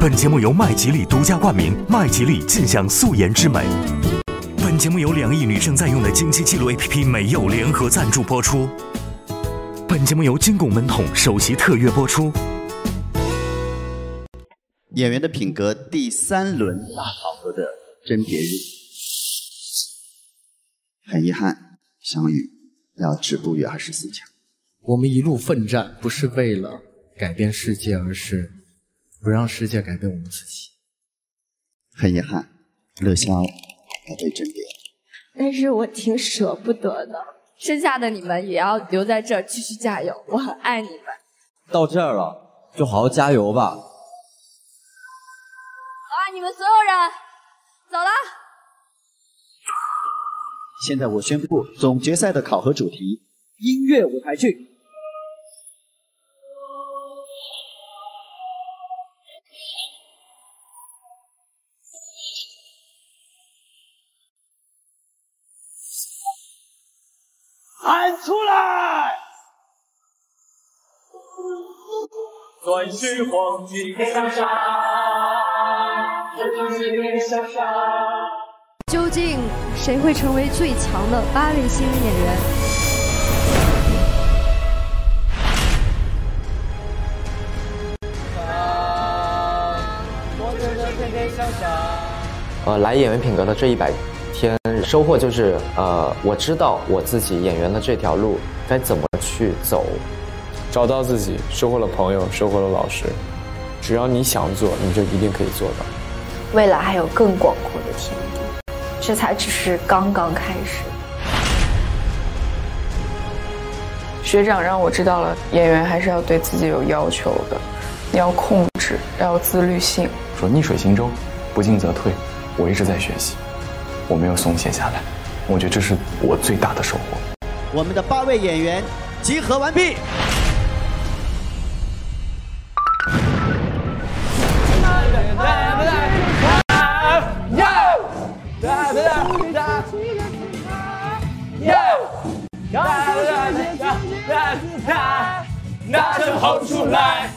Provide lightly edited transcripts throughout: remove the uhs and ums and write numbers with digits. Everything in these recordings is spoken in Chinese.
本节目由麦吉丽独家冠名，麦吉丽尽享素颜之美。本节目由2亿女生在用的经期记录 APP 美柚联合赞助播出。本节目由金拱门桶首席特约播出。演员的品格第3轮大考核的甄别日，很遗憾，相遇要止步于24强。我们一路奋战，不是为了改变世界，而是不让世界改变我们自己。很遗憾，乐逍要被甄别，但是我挺舍不得的。剩下的你们也要留在这儿继续加油，我很爱你们。到这儿了，就好好加油吧。我爱你们所有人，走了。现在我宣布总决赛的考核主题：音乐舞台剧。喊出来！钻石黄金面纱纱，钻石面纱纱。究竟谁会成为最强的8位新人演员？来演员品格的这100天收获就是我知道我自己演员的这条路该怎么去走，找到自己，收获了朋友，收获了老师。只要你想做，你就一定可以做到。未来还有更广阔的天地，这才只是刚刚开始。学长让我知道了，演员还是要对自己有要求的，要控制，要自律性。说逆水行舟，不进则退。我一直在学习，我没有松懈下来，我觉得这是我最大的收获。我们的8位演员集合完毕。拿着吼出来。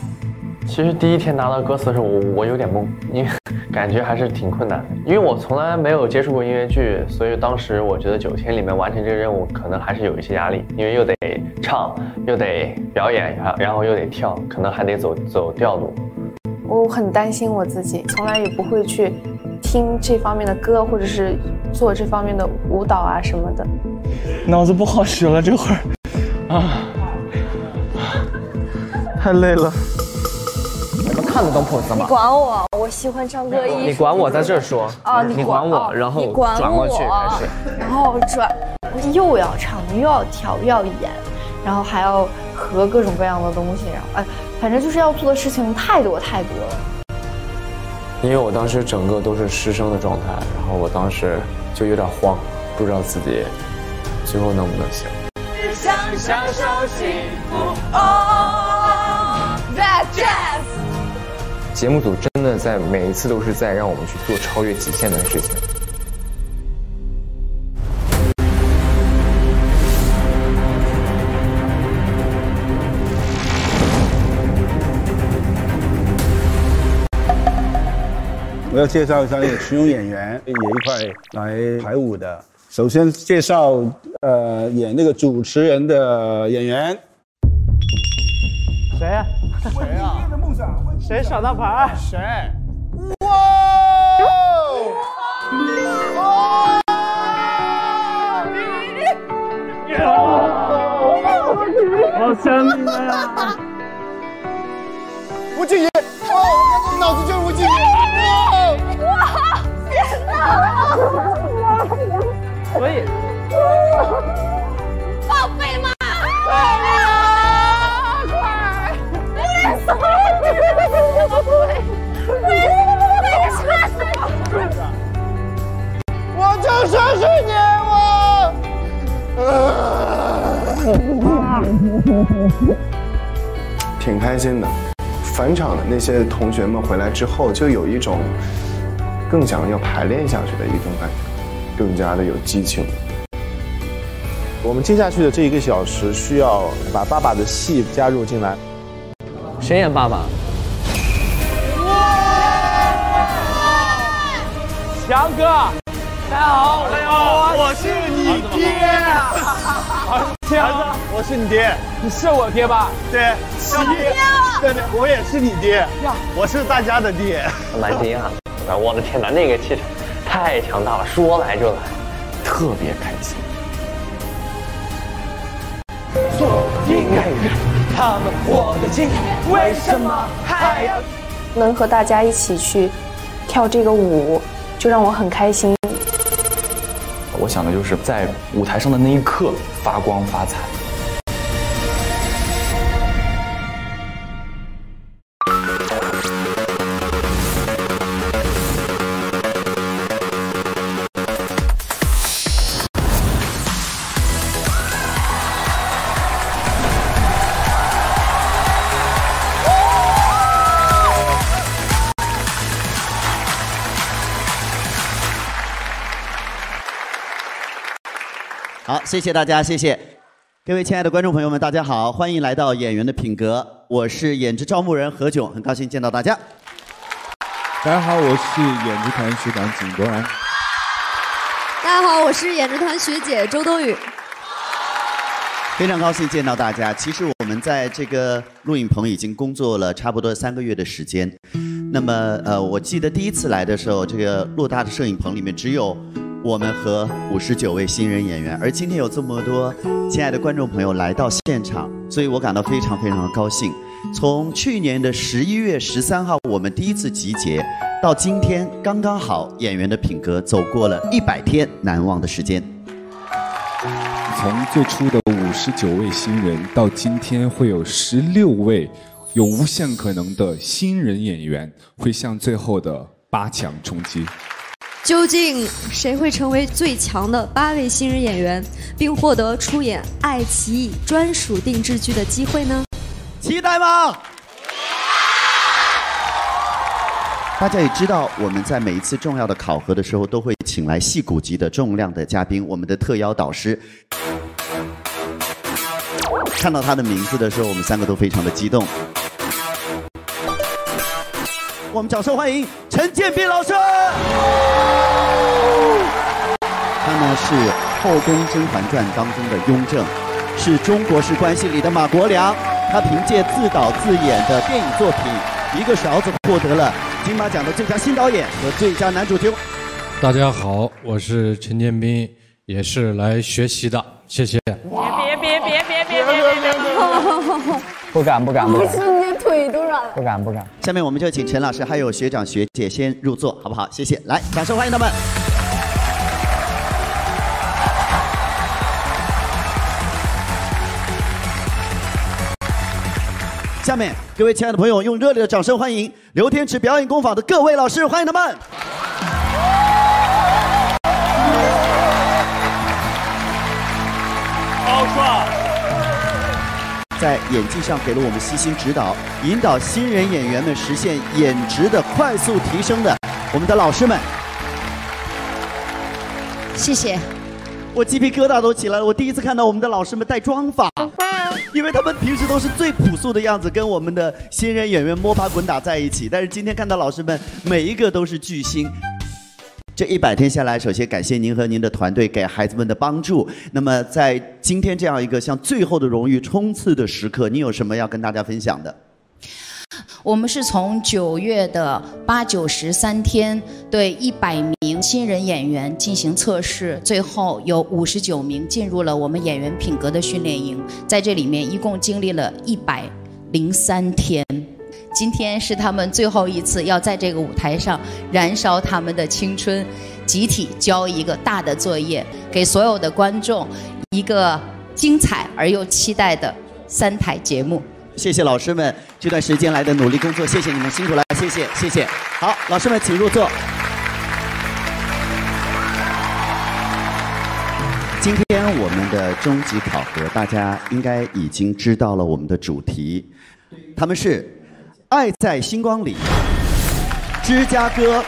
其实第一天拿到歌词的时候，我有点懵，因为感觉还是挺困难的，因为我从来没有接触过音乐剧，所以当时我觉得9天里面完成这个任务可能还是有一些压力，因为又得唱，又得表演，然后又得跳，可能还得走调度。我很担心我自己，从来也不会去听这方面的歌，或者是做这方面的舞蹈啊什么的。脑子不好使了，这会儿啊，太累了。看得懂谱子吗？你管我，我喜欢唱歌艺术。你管我，在这说啊！你管我，然后转过去开始，然后转，又要唱，又要跳，又要演，然后还要和各种各样的东西，然后反正就是要做的事情太多太多了。因为我当时整个都是失声的状态，然后我当时就有点慌，不知道自己最后能不能行。想享受幸福 ，Oh that jazz。节目组真的在每一次都是在让我们去做超越极限的事情。我要介绍一下那个群众演员，也一块来排舞的。首先介绍演那个主持人的演员。谁呀？谁呀？谁耍大牌？谁？哇！哇！我想你们啊！吴俊宇，哦，我刚才脑子就是吴俊宇。哇！天哪！所以，宝贝们，快乐！我就杀死你！我挺开心的。返场的那些同学们回来之后，就有一种更想要排练下去的一种感觉，更加的有激情。我们接下去的这1个小时，需要把爸爸的戏加入进来。谁演爸爸？哇！强哥，大家好，大家好，我是你爹。强哥，我是你爹，你是我爹吧？对，是你爹。对对，我也是你爹。呀，我是大家的爹。蛮惊讶的，我的天哪，那个气场太强大了，说来就来，特别开心。做音乐人，他们火得急，为什么还要？能和大家一起去。 跳这个舞就让我很开心。我想的就是在舞台上的那一刻发光发财。好，谢谢大家，谢谢各位亲爱的观众朋友们，大家好，欢迎来到《演员的品格》，我是演职招募人何炅，很高兴见到大家。大家好，我是演职团学长景卓然。大家好，我是演职团学姐周冬雨。非常高兴见到大家。其实我们在这个录影棚已经工作了差不多3个月的时间。那么，我记得第一次来的时候，这个偌大的摄影棚里面只有。 我们和59位新人演员，而今天有这么多亲爱的观众朋友来到现场，所以我感到非常非常的高兴。从去年的11月13号我们第一次集结，到今天刚刚好，《演员的品格》走过了100天难忘的时间。从最初的59位新人，到今天会有16位有无限可能的新人演员，会向最后的8强冲击。 究竟谁会成为最强的8位新人演员，并获得出演爱奇艺专属定制剧的机会呢？期待吗？大家也知道，我们在每一次重要的考核的时候，都会请来戏骨级的重量的嘉宾，我们的特邀导师。看到他的名字的时候，我们3个都非常的激动。我们掌声欢迎陈建斌老师。 他呢是《后宫甄嬛传》当中的雍正，是中国式关系里的马国良。他凭借自导自演的电影作品《一个勺子》获得了金马奖的最佳新导演和最佳男主角。大家好，我是陈建斌，也是来学习的，谢谢。别！不敢！瞬间腿都软了。不敢。下面我们就请陈老师还有学长学姐先入座，好不好？谢谢。来，掌声欢迎他们。 下面，各位亲爱的朋友，用热烈的掌声欢迎刘天池表演工坊的各位老师，欢迎他们。好帅！在演技上给了我们悉心指导，引导新人演员们实现演职的快速提升的我们的老师们，谢谢。我鸡皮疙瘩都起来了，我第一次看到我们的老师们带妆发。 因为他们平时都是最朴素的样子，跟我们的新人演员摸爬滚打在一起。但是今天看到老师们每一个都是巨星。这100天下来，首先感谢您和您的团队给孩子们的帮助。那么在今天这样一个向最后的荣誉冲刺的时刻，你有什么要跟大家分享的？ 我们是从9月的8、9、10、3天对100名新人演员进行测试，最后有59名进入了我们演员品格的训练营，在这里面一共经历了103天。今天是他们最后一次要在这个舞台上燃烧他们的青春，集体交一个大的作业，给所有的观众一个精彩而又期待的3台节目。 谢谢老师们这段时间来的努力工作，谢谢你们辛苦了，谢谢谢谢。好，老师们请入座。今天我们的终极考核，大家应该已经知道了我们的主题，他们是《爱在星光里》、《芝加哥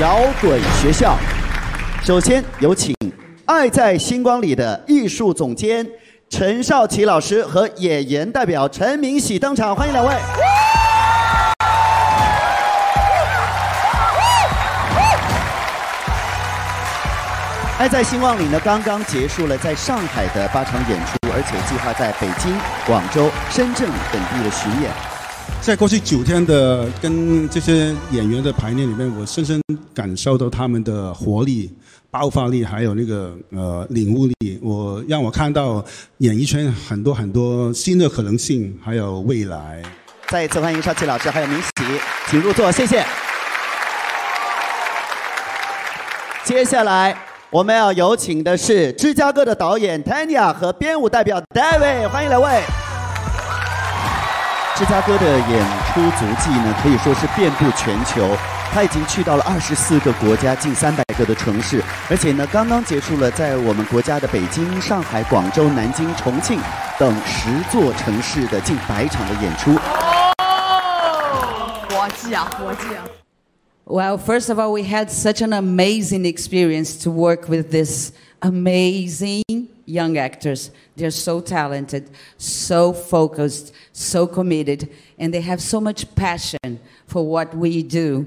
摇滚学校》。首先有请《爱在星光里》的艺术总监。 陈少琪老师和演员代表陈明喜登场，欢迎两位。哎，在新望里呢，刚刚结束了在上海的8场演出，而且计划在北京、广州、深圳等地的巡演。在过去9天的跟这些演员的排练里面，我深深感受到他们的活力、爆发力，还有那个领悟力。让我看到演艺圈很多新的可能性，还有未来。再一次欢迎邵琪老师，还有明喜，请入座，谢谢。接下来。 我们要有请的是芝加哥的导演 Tanya 和编舞代表 David， 欢迎两位。芝加哥的演出足迹呢，可以说是遍布全球，他已经去到了24个国家，近300个的城市，而且呢，刚刚结束了在我们国家的北京、上海、广州、南京、重庆等10座城市的近100场的演出。哦，国际啊，国际啊！ Well, first of all, we had such an amazing experience to work with these amazing young actors. They're so talented, so focused, so committed, and they have so much passion for what we do.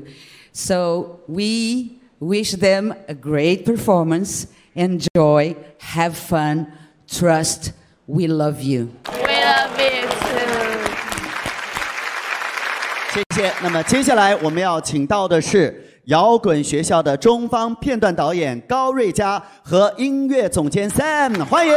So we wish them a great performance, enjoy, have fun, trust, we love you. We love you too. 谢谢。那么接下来我们要请到的是摇滚学校的中方片段导演高瑞佳和音乐总监 Sam， 欢迎。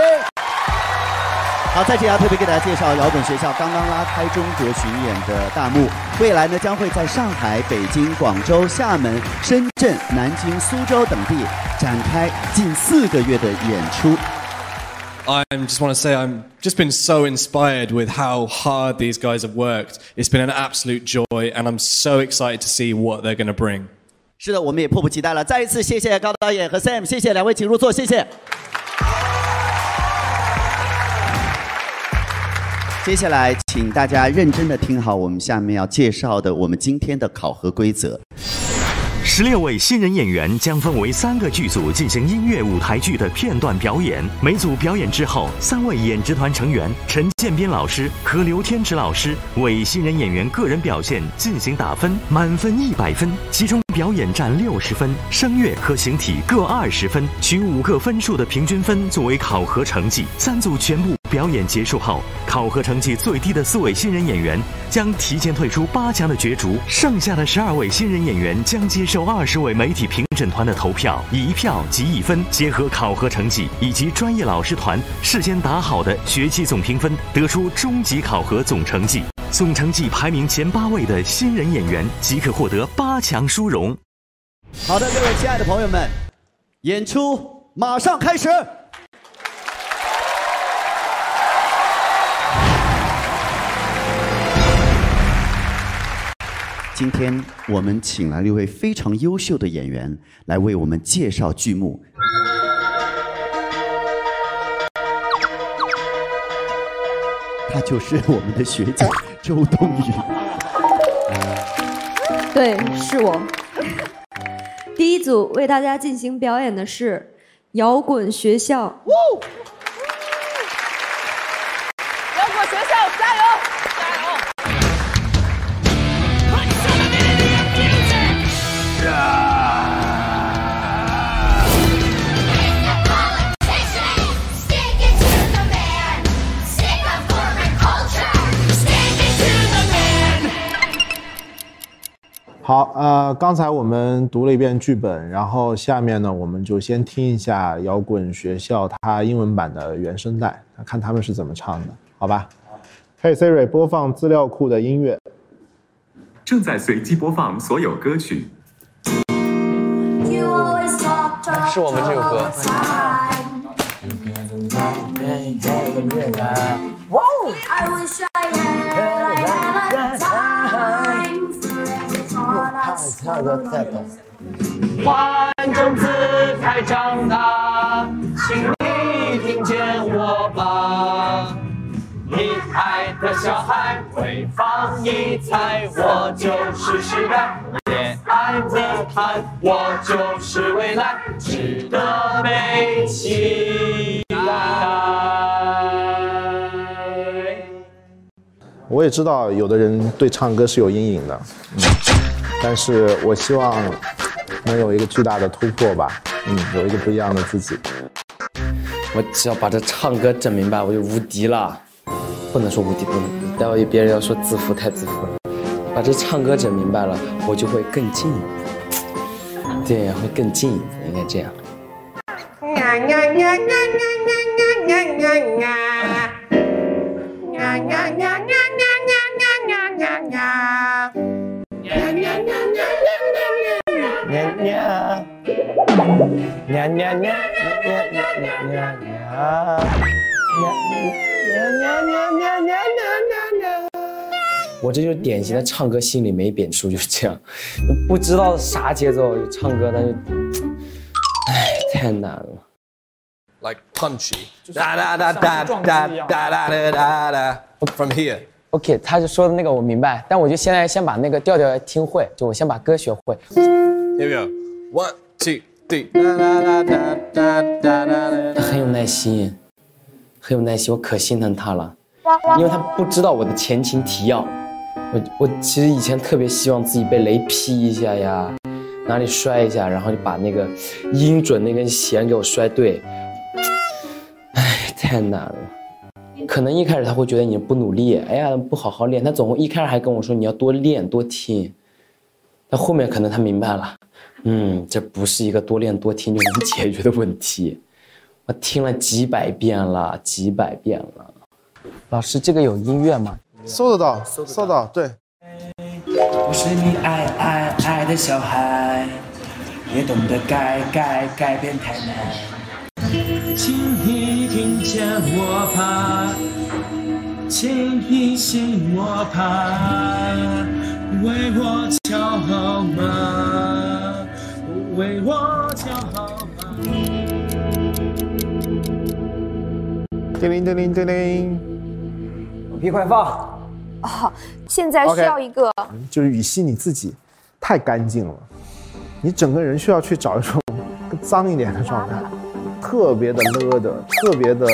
好，在这里要特别给大家介绍摇滚学校刚刚拉开中国巡演的大幕，未来呢将会在上海、北京、广州、厦门、深圳、南京、苏州等地展开近4个月的演出。 I just want to say I've just been so inspired with how hard these guys have worked. It's been an absolute joy, and I'm so excited to see what they're going to bring. 是的，我们也迫不及待了。再一次谢谢高导演和 Sam， 谢谢两位，请入座，谢谢。接下来，请大家认真的听好我们下面要介绍的我们今天的考核规则。 16位新人演员将分为3个剧组进行音乐舞台剧的片段表演。每组表演之后，3位演职团成员陈建斌老师和刘天池老师为新人演员个人表现进行打分，满分100分，其中表演占60分，声乐和形体各20分，取5个分数的平均分作为考核成绩。3组全部表演结束后，考核成绩最低的4位新人演员将提前退出8强的角逐，剩下的12位新人演员将接受20位媒体评审团的投票，1票即1分，结合考核成绩以及专业老师团事先打好的学期总评分，得出终极考核总成绩。总成绩排名前8位的新人演员即可获得8强殊荣。好的，各位亲爱的朋友们，演出马上开始。 今天我们请来了一位非常优秀的演员来为我们介绍剧目。他就是我们的学姐周冬雨。对，是我。第一组为大家进行表演的是摇滚学校。摇滚学校，加油！ 好，刚才我们读了一遍剧本，然后下面呢，我们就先听一下摇滚学校它英文版的原声带，看他们是怎么唱的，好吧 ？Hey Siri， 播放资料库的音乐。正在随机播放所有歌曲。是我们这个歌。哇哦！ 跳个Step，换种姿态长大，请你听见我吧。你爱的小孩会放异彩，我就是时代，也爱的孩，我就是未来，值得被期待。我也知道有的人对唱歌是有阴影的。 但是我希望能有一个巨大的突破吧，有一个不一样的自己。我只要把这唱歌整明白，我就无敌了。不能说无敌，不能，待会别人要说自负，太自负了。把这唱歌整明白了，我就会更进一步。对，会更进一步，应该这样。我这就是典型的唱歌心里没点数，就是这样，不知道啥节奏就唱歌，但是，哎，太难了。Like punchy. Da da da da da da da da da. From here. OK， 他就说的那个我明白，但我就现在先把那个调调听会，就我先把歌学会。Here we go. One, two, three. 他很有耐心，很有耐心，我可心疼他了，因为他不知道我的前情提要。我其实以前特别希望自己被雷劈一下呀，哪里摔一下，然后就把那个音准那根弦给我摔对。哎，太难了。可能一开始他会觉得你不努力，哎呀，不好好练。他总会一开始还跟我说你要多练多听，但后面可能他明白了，这不是一个多练多听就能解决的问题。我听了几百遍了，几百遍了。老师，这个有音乐吗？搜得到，搜得到，对。我是你爱的小孩，也懂得改变太难。请你听见我吧，请你信我吧，为我敲号码，为我敲号码。叮铃叮铃叮铃，我屁快放。 哦，现在需要一个， 就是羽西你自己太干净了，你整个人需要去找一种更脏一点的状态，特别的勒的，特别的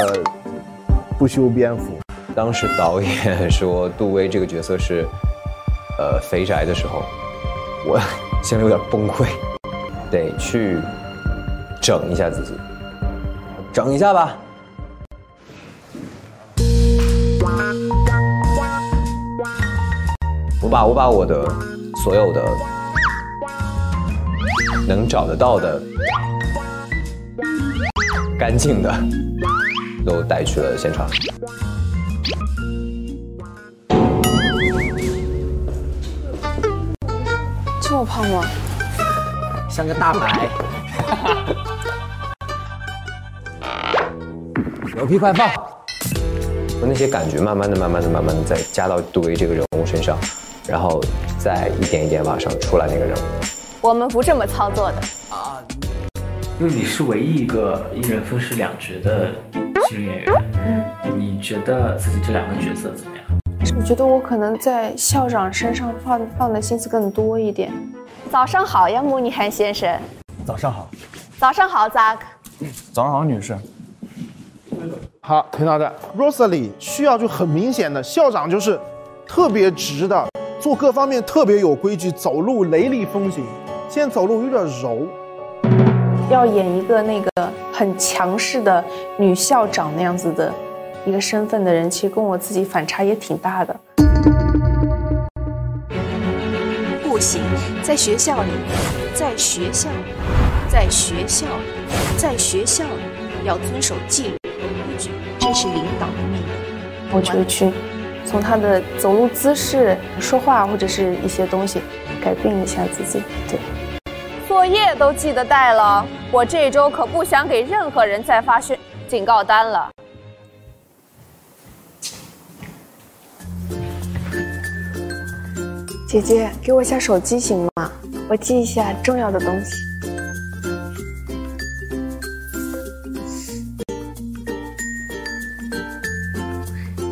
不修边幅。当时导演说杜威这个角色是，肥宅的时候，我现在有点崩溃，得去整一下自己，整一下吧。 我把我的所有的能找得到的干净的都带去了现场。这么胖吗？像个大牌。牛皮快放！我那些感觉慢慢的再加到杜威这个人物身上。 然后再一点一点往上出来那个人物，我们不这么操作的啊。因为你是唯一一个一人分饰两角的新人演员，你觉得自己这两个角色怎么样？我觉得我可能在校长身上放的心思更多一点。早上好呀，慕尼汉先生。早上好。早上好 ，Zack。早上好，女士。 好，听到的 Rosalie 需要就很明显的，校长就是特别直的。 做各方面特别有规矩，走路雷厉风行。现在走路有点柔。要演一个那个很强势的女校长那样子的一个身份的人，其实跟我自己反差也挺大的。不行，在学校里，在学校里，在学校里，在学校里要遵守纪律规矩，这是领导的命令。我觉得去。 从他的走路姿势、说话或者是一些东西，改变一下自己。对，作业都记得带了。我这周可不想给任何人再发警告单了。姐姐，给我一下手机行吗？我记一下重要的东西。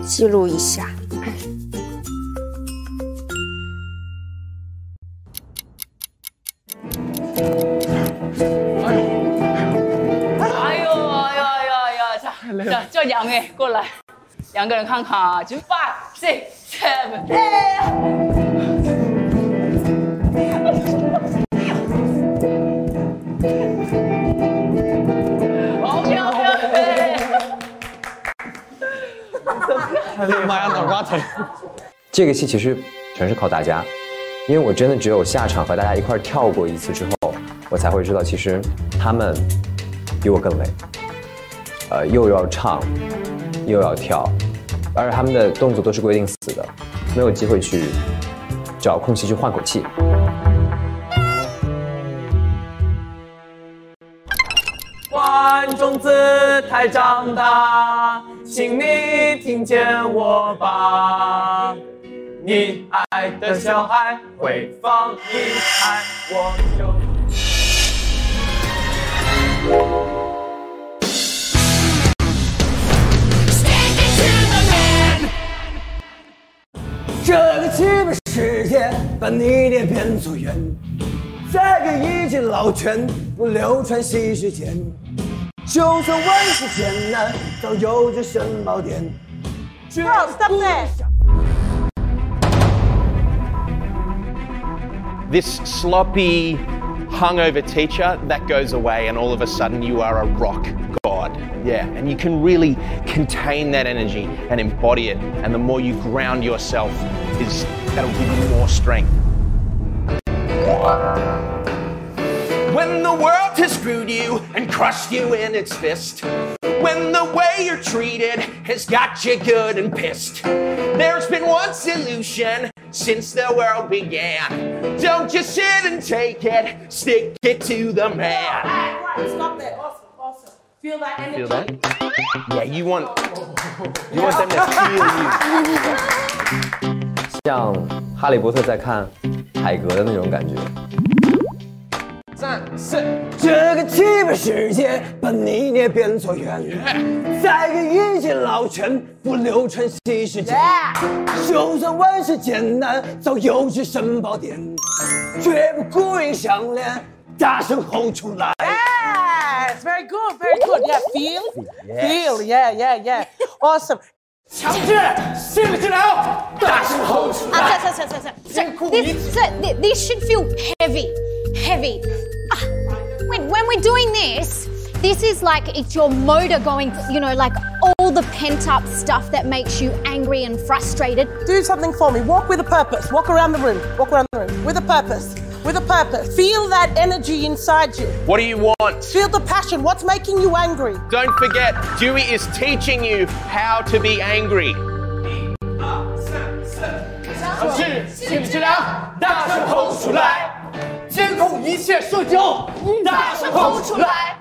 记录一下。 叫杨哎，过来，两个人看看啊，就 5, 6, 7， 哎。妈呀，脑瓜疼！这个戏其实全是靠大家，因为我真的只有下场和大家一块跳过一次之后，我才会知道其实他们比我更累。又要唱，又要跳，而且他们的动作都是规定死的，没有机会去找空隙去换口气。 观众姿态长大，请你听见我吧。你爱的小孩会放你爱我就。这个欺骗世界把你的变作圆，再给一记老拳不流传西世间。 就算万事艰难，早有这神宝典。Bro, stop there. This sloppy, hungover teacher, that goes away, and all of a sudden you are a rock god. Yeah, and you can really contain that energy and embody it. And the more you ground yourself, that'll give you more strength. When the world has screwed you and crushed you in its fist, when the way you're treated has got you good and pissed, there's been one solution since the world began. Don't just sit and take it, stick it to the man. Right, right, stop that. Awesome, awesome. Feel that energy. Feel that? Yeah, you want them to feel you. 像哈利波特在看海格的那种感觉。 三四，这个欺骗世界把你也变作圆，再给一记老拳不流传西世界。就算万事艰难，早有只神宝典，绝不孤影相连，大声吼出来。Yes, very good, very good. Yeah, feel, yeah, yeah, yeah. Awesome. 强制心理治疗，大声吼出来。This should feel heavy, heavy. When we're doing this, this is like it's your motor going, you know, like all the pent-up stuff that makes you angry and frustrated. Do something for me. Walk with a purpose. Walk around the room. Walk around the room with a purpose. With a purpose. Feel that energy inside you. What do you want? Feel the passion. What's making you angry? Don't forget, Dewey is teaching you how to be angry. 监控一切社交，大声吼出来！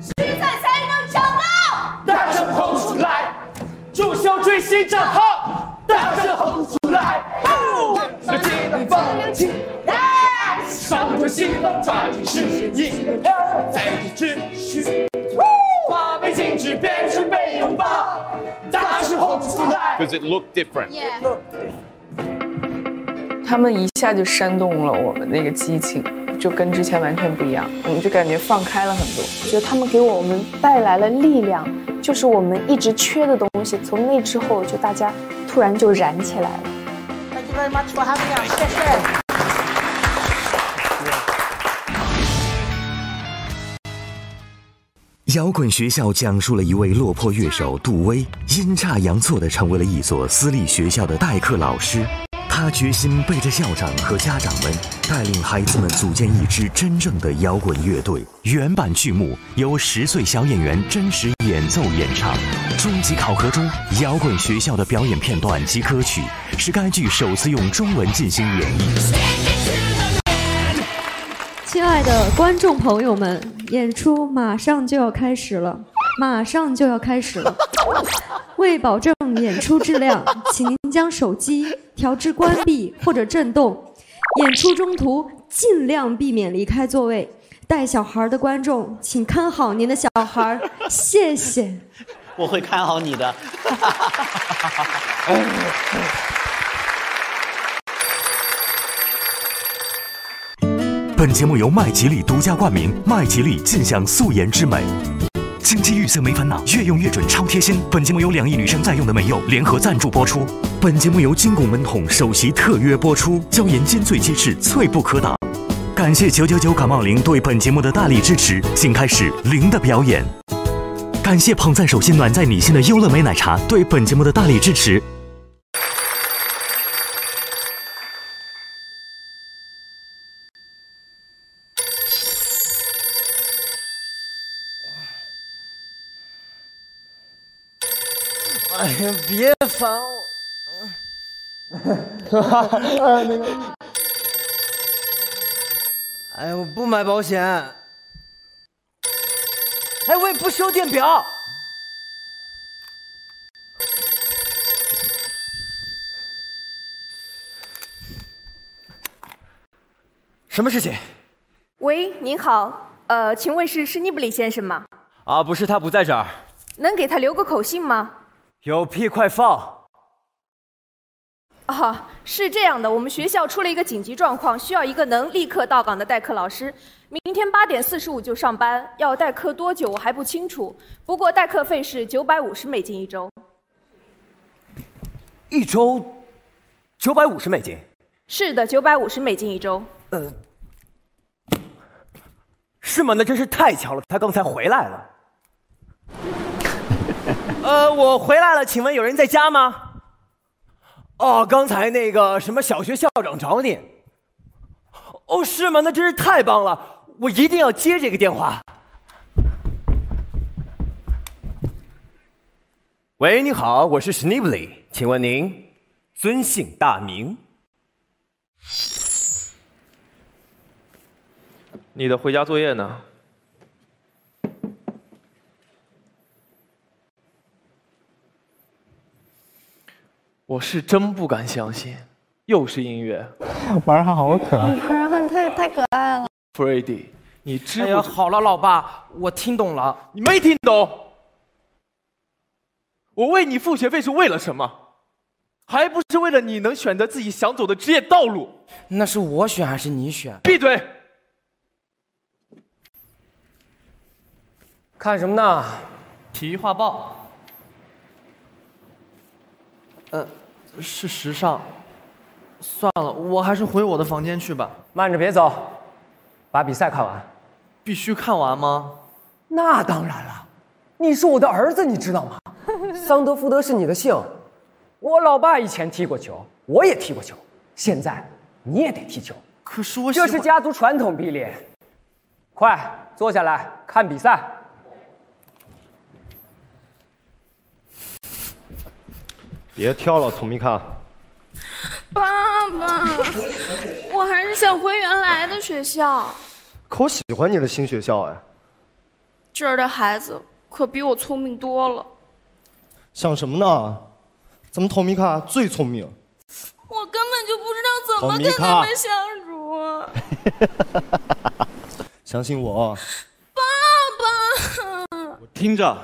失败才能长大，大声吼出来！注销最新账号，大声吼出来！不记得放凉气，上头新浪抓紧时机，在秩序，把被禁止变成被拥抱，大声吼出来 ！Because it looked different. Yeah. 他们一下就煽动了我们那个激情，就跟之前完全不一样，我们就感觉放开了很多。觉得他们给我们带来了力量，就是我们一直缺的东西。从那之后，就大家突然就燃起来了。Thank you very much for having us. 谢谢。摇滚学校讲述了一位落魄乐手杜威，阴差阳错的成为了一所私立学校的代课老师。 他决心背着校长和家长们，带领孩子们组建一支真正的摇滚乐队。原版剧目由10岁小演员真实演奏演唱。终极考核中，摇滚学校的表演片段及歌曲是该剧首次用中文进行演绎。亲爱的观众朋友们，演出马上就要开始了，马上就要开始了。为保证演出质量，请您将手机调至关闭或者震动。演出中途尽量避免离开座位。带小孩的观众，请看好您的小孩，谢谢。我会看好你的。本节目由麦吉丽独家冠名，麦吉丽尽享素颜之美。 经济预算没烦恼，越用越准，超贴心。本节目由2亿女生在用的美柚联合赞助播出。本节目由金拱门桶首席特约播出。椒盐尖脆鸡翅，脆不可挡。感谢999感冒灵对本节目的大力支持。请开始灵的表演。感谢捧在手心、暖在你心的优乐美奶茶对本节目的大力支持。哎呀，别烦我！哎呀，我不买保险。哎，我也不修电表。什么事情？喂，您好，请问是尼布里先生吗？啊，不是，他不在这儿。能给他留个口信吗？ 有屁快放！啊，是这样的，我们学校出了一个紧急状况，需要一个能立刻到岗的代课老师。明天8:45就上班，要代课多久我还不清楚。不过代课费是$950一周。一周$950？是的，$950一周。是吗？那真是太巧了，他刚才回来了。 我回来了，请问有人在家吗？哦，刚才那个什么小学校长找你。哦，是吗？那真是太棒了，我一定要接这个电话。喂，你好，我是史尼布里，请问您尊姓大名？你的回家作业呢？ 我是真不敢相信，又是音乐。玩他好可爱，玩他太可爱了。弗瑞迪，你知不知道？哎呀，好了，老爸，我听懂了。你没听懂？我为你付学费是为了什么？还不是为了你能选择自己想走的职业道路。那是我选还是你选？闭嘴！看什么呢？体育画报。是时尚，算了，我还是回我的房间去吧。慢着，别走，把比赛看完。必须看完吗？那当然了，你是我的儿子，你知道吗？桑德福德是你的姓，我老爸以前踢过球，我也踢过球，现在你也得踢球。可是我这是家族传统，比利。快坐下来看比赛。 别挑了，聪明看。爸爸，我还是想回原来的学校。可我喜欢你的新学校哎。这儿的孩子可比我聪明多了。想什么呢？咱们聪明看最聪明。我根本就不知道怎么跟他们相处、啊。相信我。爸爸。我听着。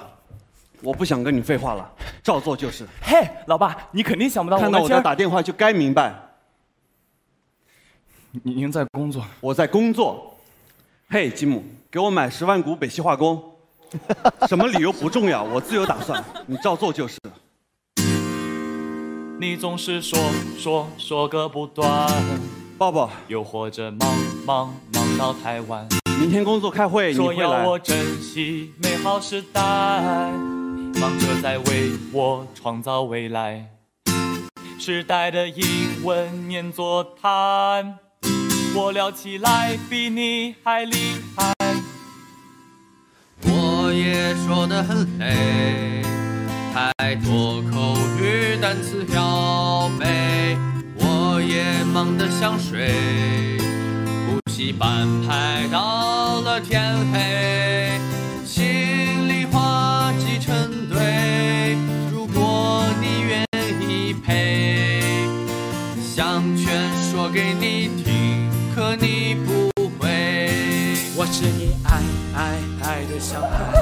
我不想跟你废话了，照做就是。嘿，老爸，你肯定想不到我。看到我在打电话就该明白。您在工作？我在工作。嘿，吉姆，给我买10万股北西化工。什么理由不重要，我自有打算。你照做就是。你总是说个不断。抱抱。又或者忙到太晚。明天工作开会，你会来。说要我珍惜美好时代。 忙着在为我创造未来，时代的英文念作谈，我聊起来比你还厉害。我也说得很累，太多口语单词要背，我也忙得像水，补习班排到了天黑，心里话。 成对，如果你愿意陪，想全说给你听，可你不会。我是你爱的小孩，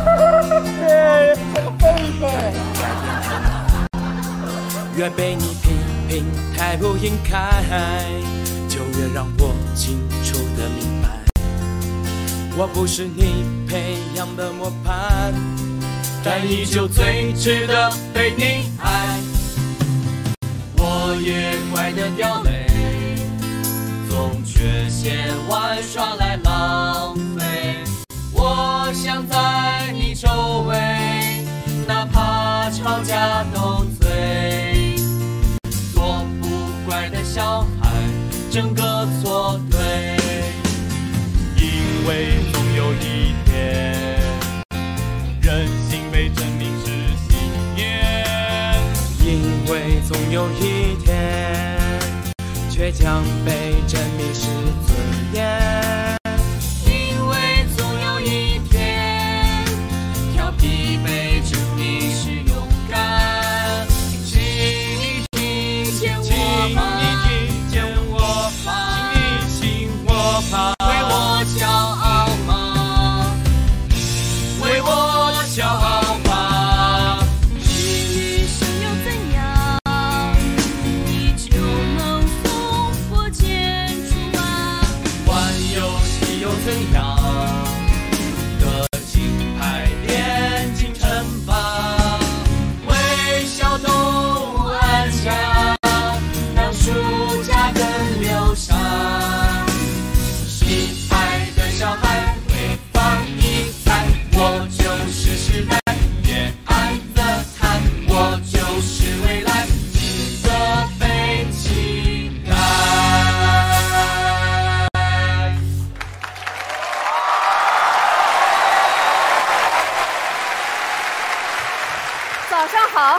越被你批评太不应该，就越让我清楚的明白，我不是你培养的模板。 但依旧最值得被你爱，我也快得掉泪，总缺些玩耍来浪费。我想在你周围。整个错对，因为总有一天，人性被证明是信念，因为总有一天，倔强被证明是尊严。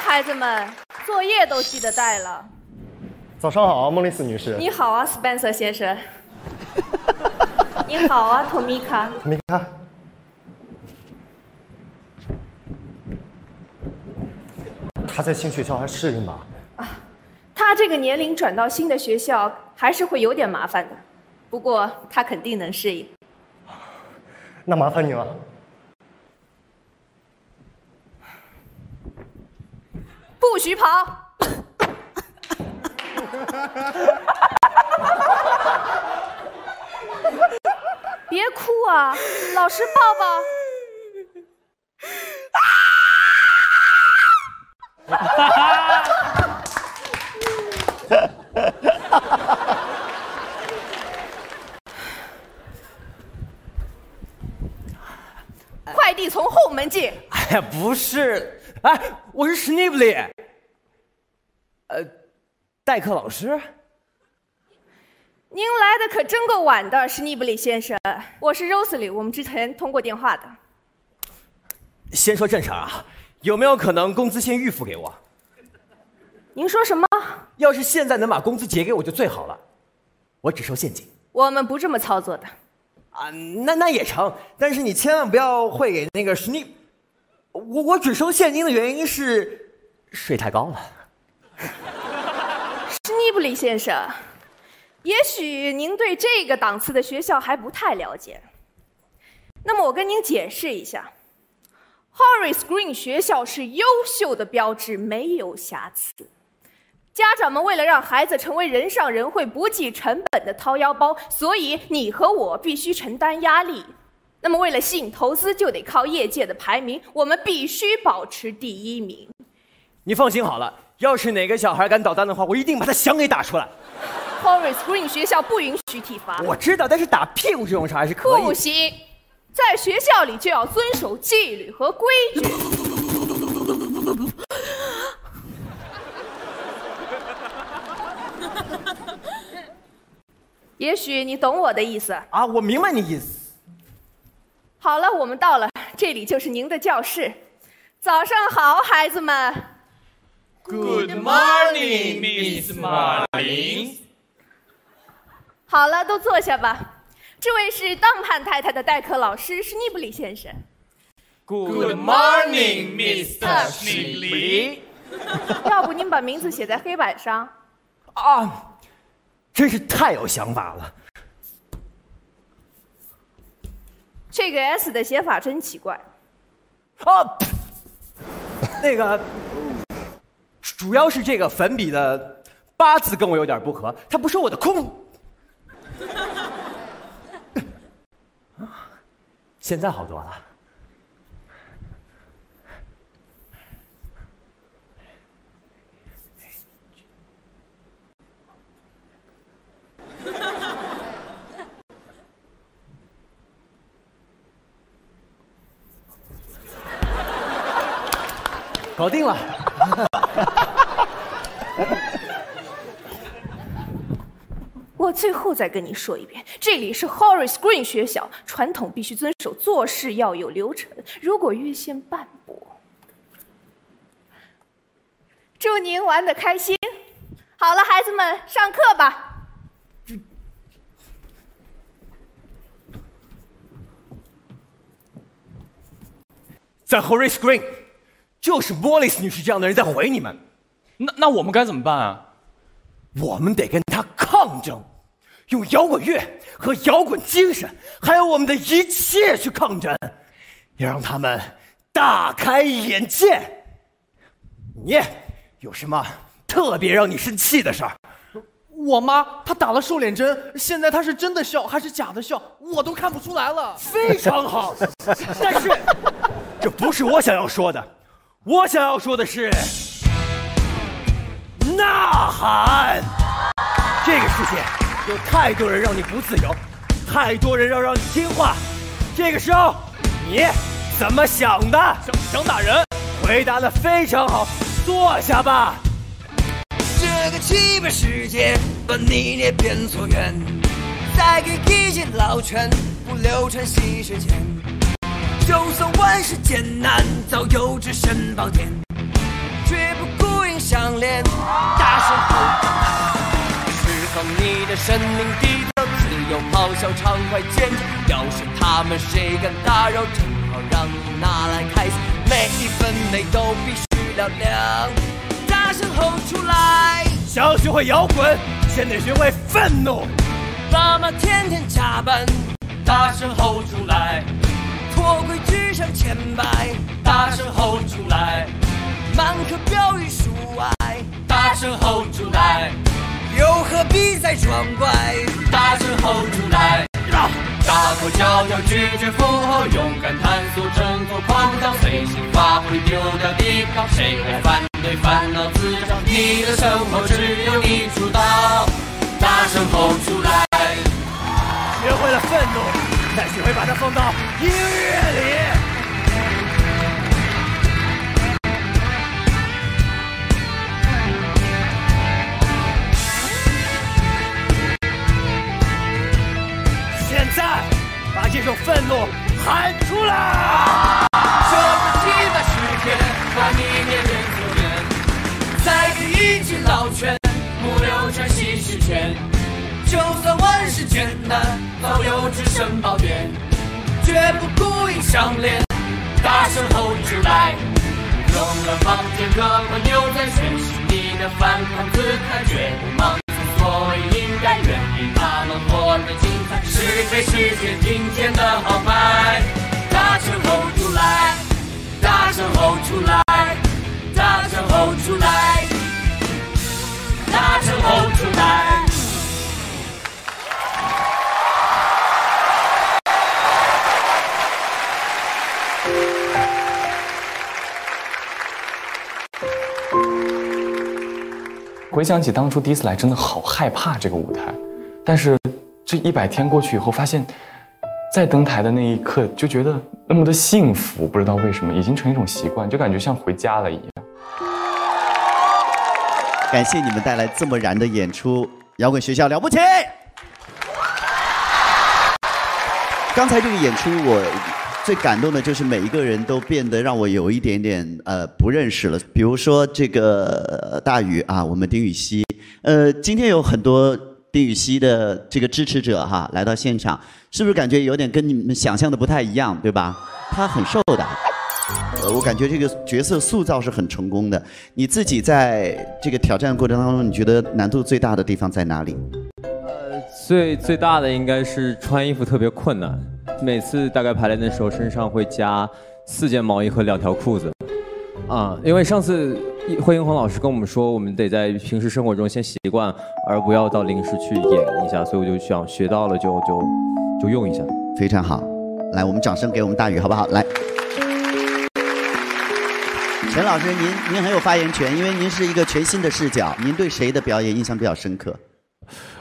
孩子们，作业都记得带了。早上好，莫里斯女士。你好啊 ，Spencer 先生。你好啊，托米卡。托米卡。他在新学校还适应吗？啊，他这个年龄转到新的学校还是会有点麻烦的，不过他肯定能适应。那麻烦你了。 不许跑！别哭啊，老师抱抱。快递从后门进。哎呀，不是，哎，我是史尼布利。 代课老师，您来的可真够晚的，史尼布里先生。我是 Rosalie， 我们之前通过电话的。先说正事啊，有没有可能工资先预付给我？您说什么？要是现在能把工资结给我就最好了，我只收现金。我们不这么操作的。啊，那也成，但是你千万不要汇给那个史尼。我只收现金的原因是税太高了。 史尼布里先生，也许您对这个档次的学校还不太了解。那么我跟您解释一下 ，Horace Green 学校是优秀的标志，没有瑕疵。家长们为了让孩子成为人上人，会不计成本的掏腰包，所以你和我必须承担压力。那么为了吸引投资，就得靠业界的排名，我们必须保持第一名。你放心好了。 要是哪个小孩敢捣蛋的话，我一定把他翔给打出来。Horace Green 学校不允许体罚。我知道，但是打屁股这种事还是可以的。不行，在学校里就要遵守纪律和规矩。也许你懂我的意思。啊，我明白你意思。好了，我们到了，这里就是您的教室。早上好，孩子们。 Good morning, Miss Marlin。好了，都坐下吧。这位是当盼太太的代课老师史尼布里先生。Good morning, Mr. 史尼布里。要不您把名字写在黑板上？啊，真是太有想法了。这个 S 的写法真奇怪。哦，那个。 主要是这个粉笔的八字跟我有点不合，它不是我的空。现在好多了。搞定了。我最后再跟你说一遍，这里是 Horace Green 学校，传统必须遵守，做事要有流程，如果越线半步。祝您玩得开心。好了，孩子们，上课吧。 在 Horace Green， 就是莫里斯女士这样的人在回你们，那我们该怎么办啊？我们得跟她抗争，用摇滚乐和摇滚精神，还有我们的一切去抗争，要让他们大开眼界。你有什么特别让你生气的事儿？我妈她打了瘦脸针，现在她是真的笑还是假的笑，我都看不出来了。非常好，但是。这不是我想要说的，我想要说的是呐喊。这个世界有太多人让你不自由，太多人要让你听话。这个时候你怎么想的？想打人？回答的非常好，坐下吧。这个奇葩世界把你也变错远，再给一记老拳，不流传西水间。 就算万事艰难，早有只身宝典，绝不顾影相怜。大声吼！释放你的生命底层，自由咆哮畅快间。要是他们谁敢打扰，正好让你拿来开心。每一分每都必须嘹亮，大声吼出来！想要学会摇滚，先得学会愤怒。爸妈天天加班，大声吼出来！ 魔鬼之上千百，大声吼出来！满课标语数外，大声吼出来！又何必再装乖？大声吼出来！大口叫叫，拒绝附和，勇敢探索，挣脱狂躁，随性发挥，丢掉抵抗，谁来反对烦恼自找？你的生活只有你主导，大声吼出来！学会了愤怒。 再学会把它放到音乐里。现在，把这种愤怒喊出来！这个鸡巴世界，把你也变作人，再给一记老拳，不留全息事全。 就算万事艰难，早有只身宝典，绝不顾影相怜。大声吼出来！用了房间各个扭转，宣示你的反抗姿态，绝不盲从，所以应该远离他们，活得精彩，是非是邪并肩的豪迈。大声吼出来！大声吼出来！大声吼出来！大声吼出来！ 回想起当初第一次来，真的好害怕这个舞台。但是这100天过去以后，发现，在登台的那一刻就觉得那么的幸福，不知道为什么已经成一种习惯，就感觉像回家了一样。感谢你们带来这么燃的演出，摇滚学校了不起！刚才这个演出我。 最感动的就是每一个人都变得让我有一点点不认识了。比如说这个大宇啊，我们丁禹兮，今天有很多丁禹兮的这个支持者哈，来到现场，是不是感觉有点跟你们想象的不太一样，对吧？他很瘦的，我感觉这个角色塑造是很成功的。你自己在这个挑战的过程当中，你觉得难度最大的地方在哪里？最大的应该是穿衣服特别困难。 每次大概排练的时候，身上会加4件毛衣和2条裤子，啊，因为上次惠英红老师跟我们说，我们得在平时生活中先习惯，而不要到临时去演一下，所以我就想学到了就用一下，非常好。来，我们掌声给我们大宇好不好？来，陈老师，您很有发言权，因为您是一个全新的视角，您对谁的表演印象比较深刻？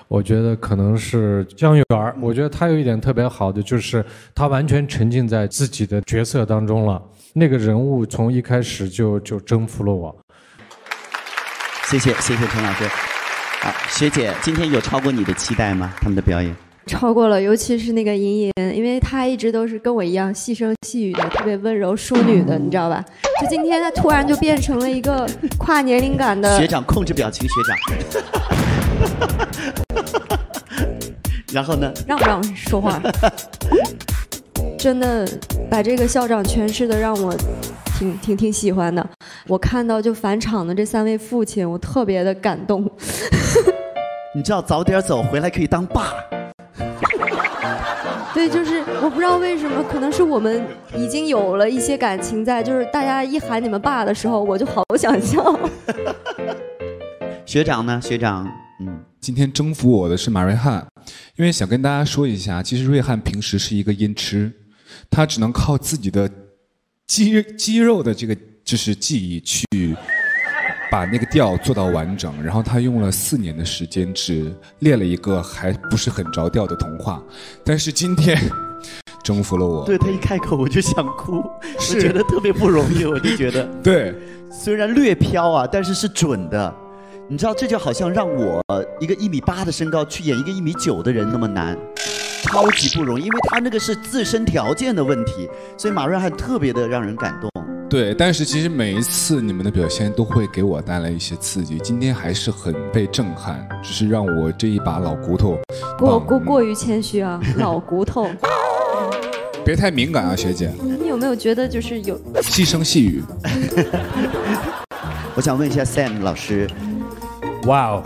我觉得可能是江源，我觉得他有一点特别好的，就是他完全沉浸在自己的角色当中了。那个人物从一开始就征服了我。谢谢陈老师。学姐，今天有超过你的期待吗？他们的表演？超过了，尤其是那个银银，因为她一直都是跟我一样细声细语的，特别温柔淑女的，你知道吧？就今天她突然就变成了一个跨年龄感的。学长控制表情，学长。然后呢？让不让说话？真的把这个校长诠释的让我挺喜欢的。我看到就返场的这三位父亲，我特别的感动。你知道早点走回来可以当爸。对，就是我不知道为什么，可能是我们已经有了一些感情在，就是大家一喊你们爸的时候，我就好想笑。学长呢？学长，今天征服我的是马瑞汉，因为想跟大家说一下，其实瑞汉平时是一个音痴，他只能靠自己的肌肉的这个就是记忆去把那个调做到完整，然后他用了4年的时间，只练了一个还不是很着调的童话，但是今天征服了我。对，他一开口我就想哭，我觉得特别不容易，我就觉得对，虽然略飘啊，但是是准的。你知道这就好像让我一个1.8米的身高去演一个1.9米的人那么难，超级不容易，因为他那个是自身条件的问题，所以马瑞汉特别的让人感动。对，但是其实每一次你们的表现都会给我带来一些刺激，今天还是很被震撼，只是让我这一把老骨头过于谦虚啊，老骨头别太敏感啊，学姐，你有没有觉得就是有细声细语？我想问一下 Sam 老师。Wow,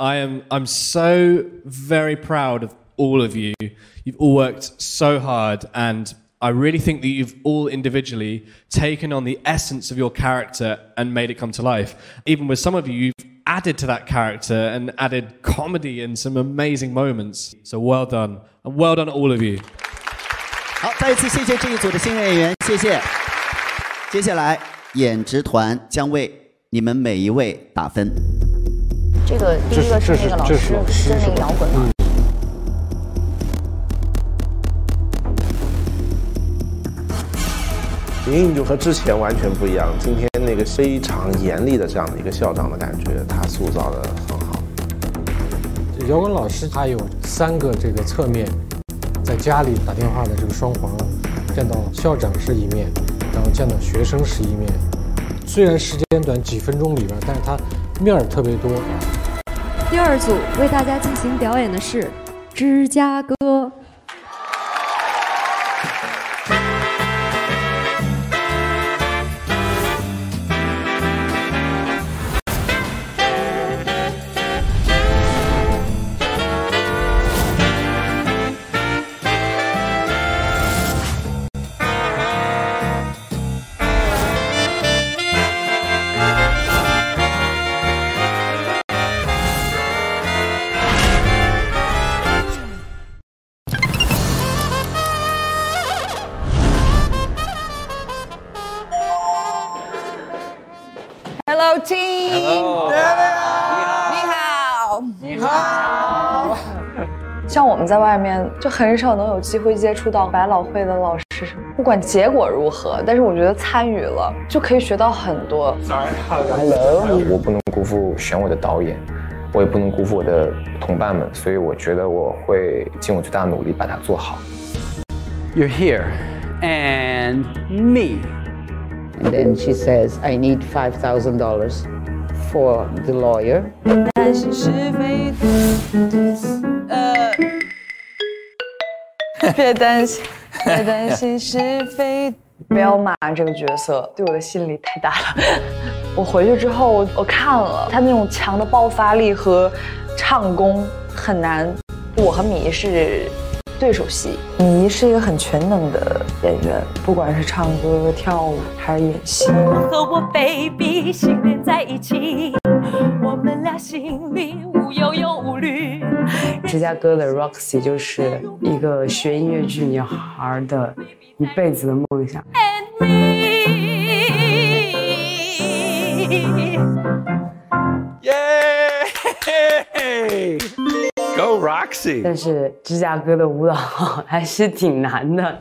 I'm so very proud of all of you. You've all worked so hard, and I really think that you've all individually taken on the essence of your character and made it come to life. Even with some of you, you've added to that character and added comedy and some amazing moments. So well done, and well done to all of you. 好，再一次谢谢这一组的新人演员，谢谢。接下来，演职团将为你们每一位打分。这个第一个是那个老师，是那个摇滚吗？莹莹就和之前完全不一样，今天那个非常严厉的这样的一个校长的感觉，他塑造的很好。摇滚老师他有3个这个侧面，在家里打电话的这个双簧，见到校长是一面，然后见到学生是一面。虽然时间短，几分钟里边，但是它面儿特别多。第二组为大家进行表演的是芝加哥。像我们在外面就很少能有机会接触到百老汇的老师什么，不管结果如何，但是我觉得参与了就可以学到很多。我不能辜负选我的导演，我也不能辜负我的同伴们，所以我觉得我会尽我最大努力把它做好。You're here, and me. And then she says, I need $5,000 for the lawyer. 但是是非的。别担心，别担心是非。彪马这个角色对我的吸引力太大了。我回去之后，我看了他那种强的爆发力和唱功很难。我和米是对手戏，米是一个很全能的演员，不管是唱歌、跳舞还是演戏。和我 baby 心连在一起，我们俩心里无忧又无虑。芝加哥的 Roxy 就是一个学音乐剧女孩的一辈子的梦想。耶 ，Go Roxy！ 但是芝加哥的舞蹈还是挺难的。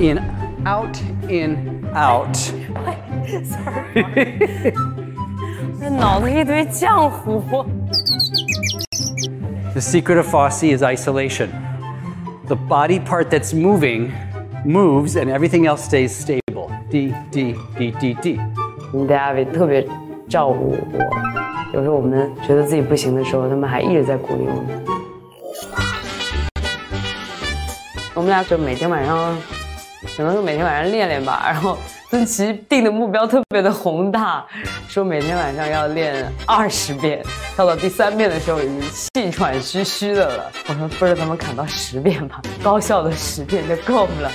In out in out。Sorry。这脑子一堆浆糊。The secret of Fosse is isolation. The body part that's moving moves, and everything else stays stable. D D D D D. 我们的 David 特别照顾我，有时候我们觉得自己不行的时候，他们还一直在鼓励我们。我们俩就每天晚上，只能说每天晚上练练吧。然后尊奇定的目标特别的宏大，说每天晚上要练20遍，到第3遍的时候已经气喘吁吁的了。我们不知道咱们砍到10遍吧，高效的10遍就够了。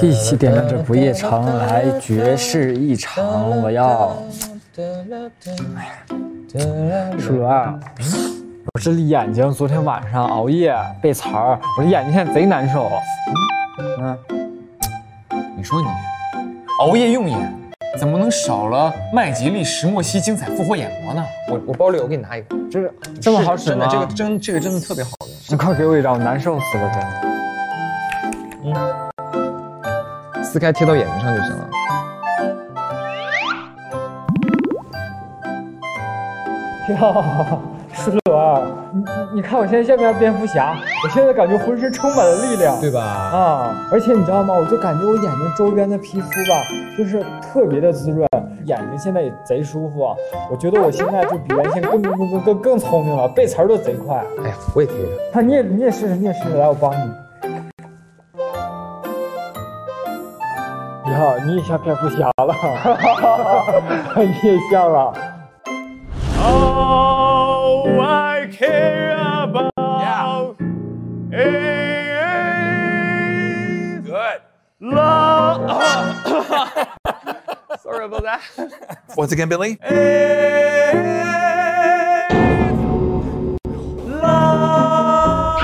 第7点跟着不夜城来绝世异常，我要，数2。我这里眼睛昨天晚上熬夜被词儿，我这眼睛现在贼难受。嗯，你说你熬夜用眼，怎么能少了麦吉利石墨烯精彩复活眼膜呢？我包里我给你拿一个，这是这么好使吗？真的，这个真的特别好用。你快给我一张，我难受死了真的。嗯，撕开贴到眼睛上就行了。哟。16.2，你看我现在像不像蝙蝠侠？我现在感觉浑身充满了力量，对吧？啊，而且你知道吗？我就感觉我眼睛周边的皮肤吧，就是特别的滋润，眼睛现在也贼舒服。我觉得我现在就比原先更聪明了，背词儿都贼快。哎呀，我也可以。那你也试试，你也试试，来，我帮你。呀，你也像蝙蝠侠了，你也像了。哦。I care about is good love. Sorry about that. Once again, Billy. Love.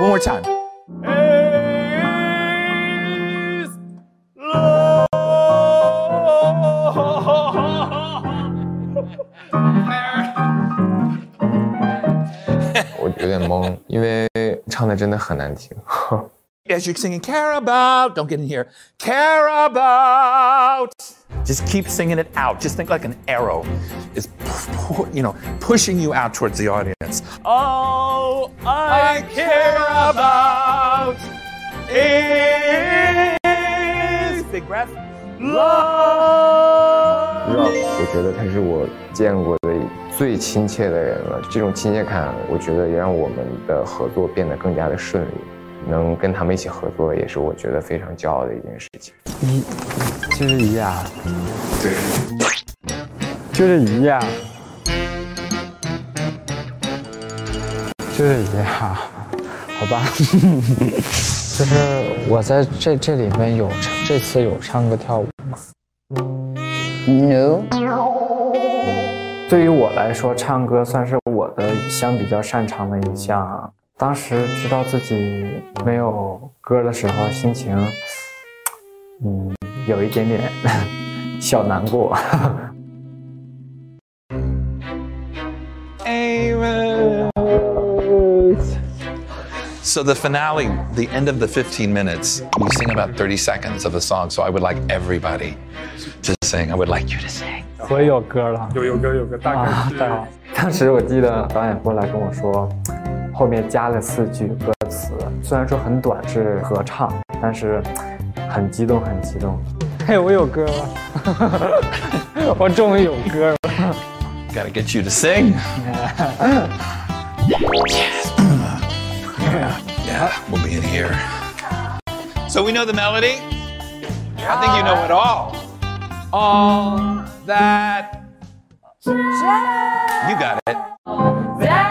One more time. As you're singing, care about, don't get in here. Care about. Just keep singing it out. Just think like an arrow is, you know, pushing you out towards the audience. Oh, I care about is big breath. Love. Rock， 我觉得他是我见过的最亲切的人了。这种亲切感，我觉得也让我们的合作变得更加的顺利。能跟他们一起合作，也是我觉得非常骄傲的一件事情。一，就是一呀，对，就是一呀，就是一呀，好吧。就是我在这里面有这次有唱歌跳舞吗 ？No。对于我来说，唱歌算是我的相比较擅长的一项。当时知道自己没有歌的时候，心情，有一点点小难过。So the finale, the end of the 15 minutes, we sing about 30 seconds of a song. So I would like everybody to sing. I would like you to sing. 所以有歌了，有歌，大概是。当时我记得导演过来跟我说。后面加了4句歌词，虽然说很短，是合唱，但是很激动，很激动。嘿，我有歌了，我终于有歌了。Gotta get you to sing. Yeah, we'll be in here. So we know the melody. I think you know it all. All that. You got it. All that.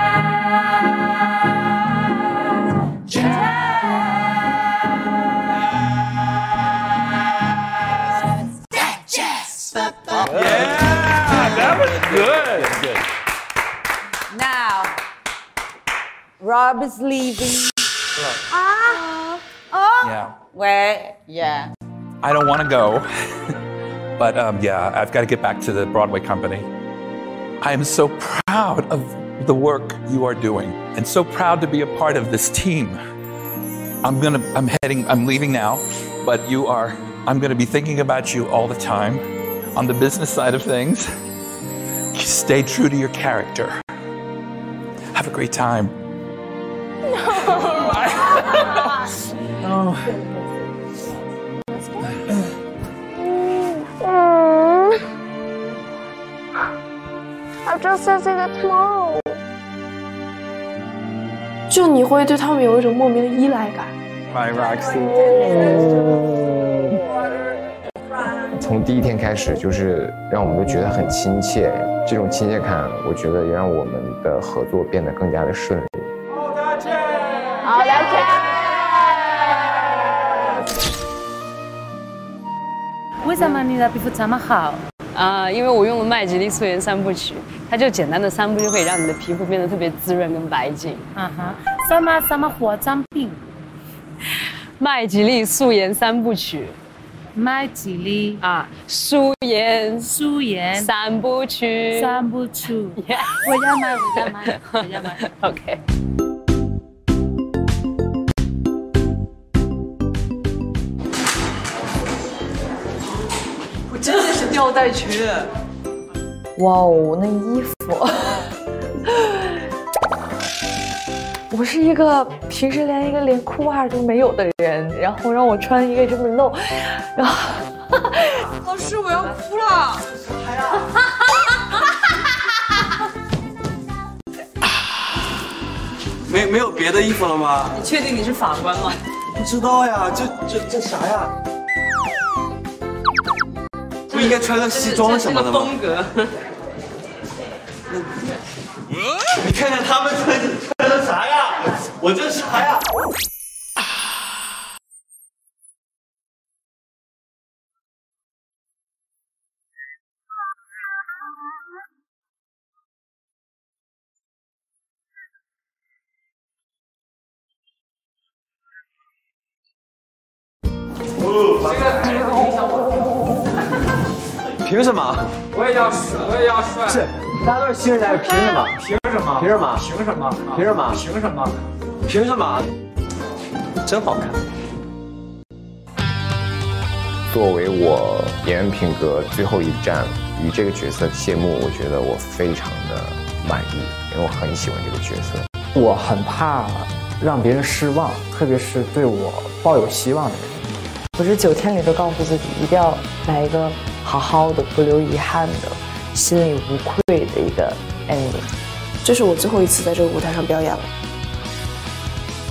Good. Now, Rob is leaving. Yeah. Wait. Yeah. I don't want to go, but yeah, I've got to get back to the Broadway company. I am so proud of the work you are doing, and so proud to be a part of this team. I'm leaving now, but I'm going to be thinking about you all the time. On the business side of things, stay true to your character. Have a great time. No. Oh. I'm just sensing that tomorrow. 就你会对他们有一种莫名的依赖感。My Roxy。从第一天开始，就是让我们都觉得很亲切，这种亲切感，我觉得也让我们的合作变得更加的顺利。好大姐！好大姐！为什么你的皮肤这么好？啊，因为我用了麦吉丽素颜3部曲，它就简单的3步就可以让你的皮肤变得特别滋润跟白净。啊哈，什么火葬病？麦吉丽素颜3部曲。 麦吉丽啊，素颜3部曲，我要买 ，OK。我真的是吊带裙，哇哦，那衣服！我是一个平时连裤袜都没有的人。 然后让我穿一个这么露，然后老师我要哭了，没有别的衣服了吗？你确定你是法官吗？不知道呀，这啥呀？不应该穿个西装什么的吗？风格。你看看他们穿的啥呀？我这啥呀？ 凭什么？我也要帅！是，大家都是新人来，凭什么？凭什么？真好看！作为我演员品格最后一站，以这个角色谢幕，我觉得我非常的满意，因为我很喜欢这个角色。我很怕让别人失望，特别是对我抱有希望的人。 我这9天里都告诉自己，一定要来一个好好的、不留遗憾的、心里无愧的一个 ending。这是我最后一次在这个舞台上表演了，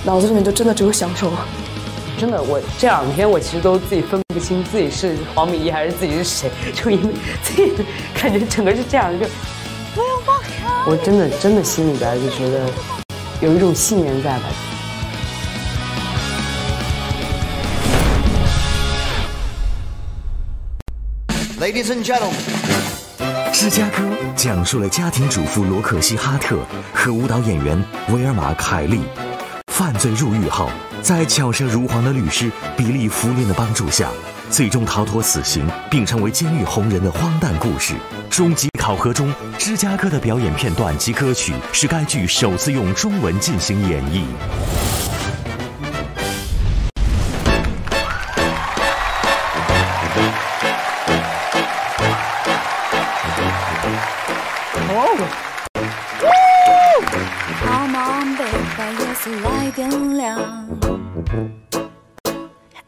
脑子里面就真的只有享受了。真的，我这2天我其实都自己分不清自己是黄敏仪还是自己是谁，就因为自己感觉整个是这样就。我真的心里边就觉得有一种信念在吧。 Ladies and gentlemen， 芝加哥讲述了家庭主妇罗克西·哈特和舞蹈演员维尔玛·凯利犯罪入狱后，在巧舌如簧的律师比利·福林的帮助下，最终逃脱死刑，并成为监狱红人的荒诞故事。终极考核中，芝加哥的表演片段及歌曲是该剧首次用中文进行演绎。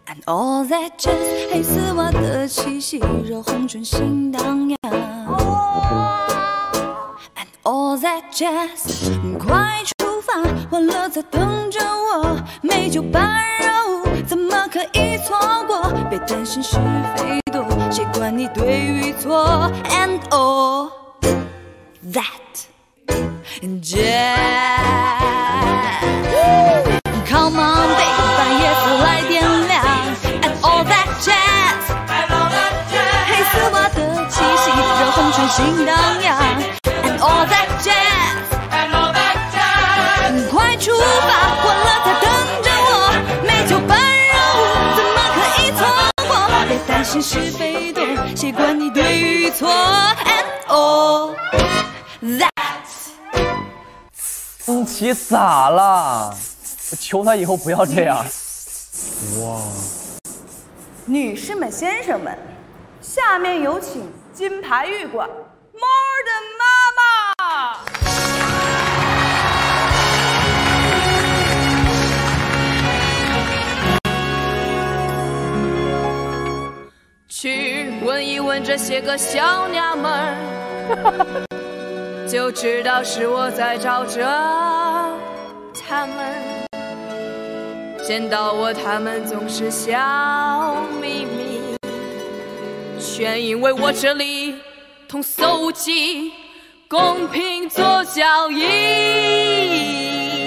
And all that jazz， 黑丝袜的气息惹红唇心荡漾。And all that jazz， 快出发，欢乐在等着我。美酒伴热舞，怎么可以错过？别担心是非多，谁管你对与错 ？And all that jazz。 Come on, baby， 把夜色来点亮。And all that jazz， 黑丝袜的气息让红唇心荡漾。And all that jazz， 快出发，欢乐在等着我。美酒伴热舞，怎么可以错过？别担心是非多，谁管你对与错 ？And all that， 思琪咋了？ 我求他以后不要这样。哇！女士们、先生们，下面有请金牌玉馆 Modern 妈妈。 去问一问这些个小娘们儿，就知道是我在找着他们。见到我，他们总是笑眯眯，全因为我这里通搜集，公平做交易。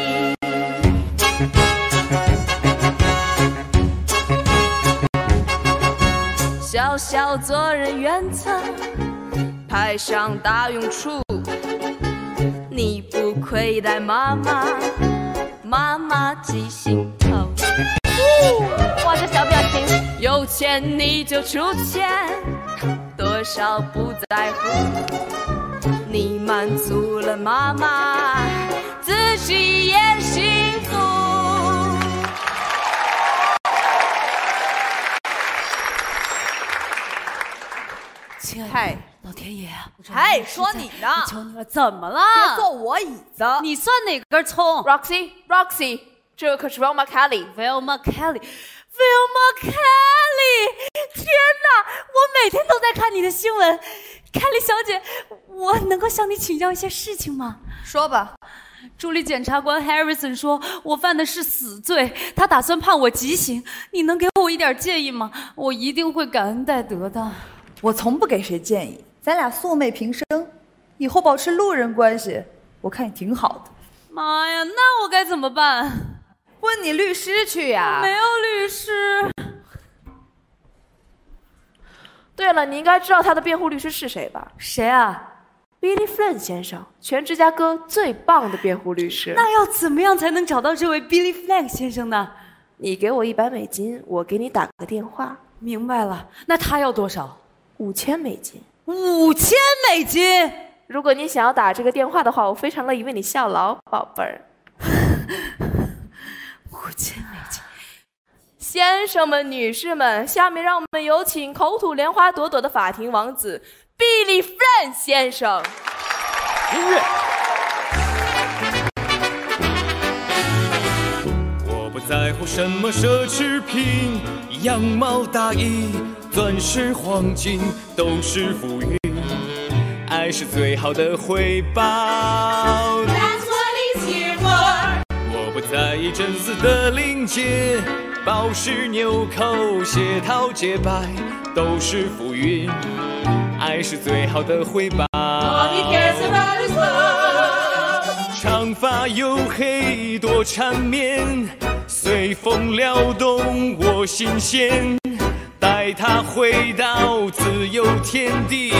小小做人原则，派上大用处。你不亏待妈妈，妈妈记心头。哇，这小表情！有钱你就出钱，多少不在乎。你满足了妈妈，自己也幸福。 嗨，老天爷啊！嗨，说你呢！我求你了，怎么了？别坐我椅子！你算哪根葱 ？Roxy， 这可是 Velma Kelly，Velma Kelly，Velma Kelly！ 天哪，我每天都在看你的新闻。Kelly 小姐，我能够向你请教一些事情吗？说吧。助理检察官 Harrison 说，我犯的是死罪，他打算判我极刑。你能给我一点建议吗？我一定会感恩戴德的。 我从不给谁建议，咱俩素昧平生，以后保持路人关系，我看你挺好的。妈呀，那我该怎么办？问你律师去呀。没有律师。对了，你应该知道他的辩护律师是谁吧？谁啊 ？Billy Flynn 先生，全芝加哥最棒的辩护律师。那要怎么样才能找到这位 Billy Flynn 先生呢？你给我$100，我给你打个电话。明白了，那他要多少？ $5000，$5000。如果你想要打这个电话的话，我非常乐意为你效劳，宝贝儿。$5000。先生们、女士们，下面让我们有请口吐莲花朵朵的法庭王子比利·弗兰先生。音乐。我不在乎什么奢侈品，样貌大意。 钻石、黄金都是浮云，爱是最好的回报。That's what it's here for。我不在意真丝的领结、宝石纽扣、鞋套洁白，都是浮云，爱是最好的回报。Nobody cares about his love。长发黝黑多缠绵，随风撩动我心弦。 带他回到自由天地，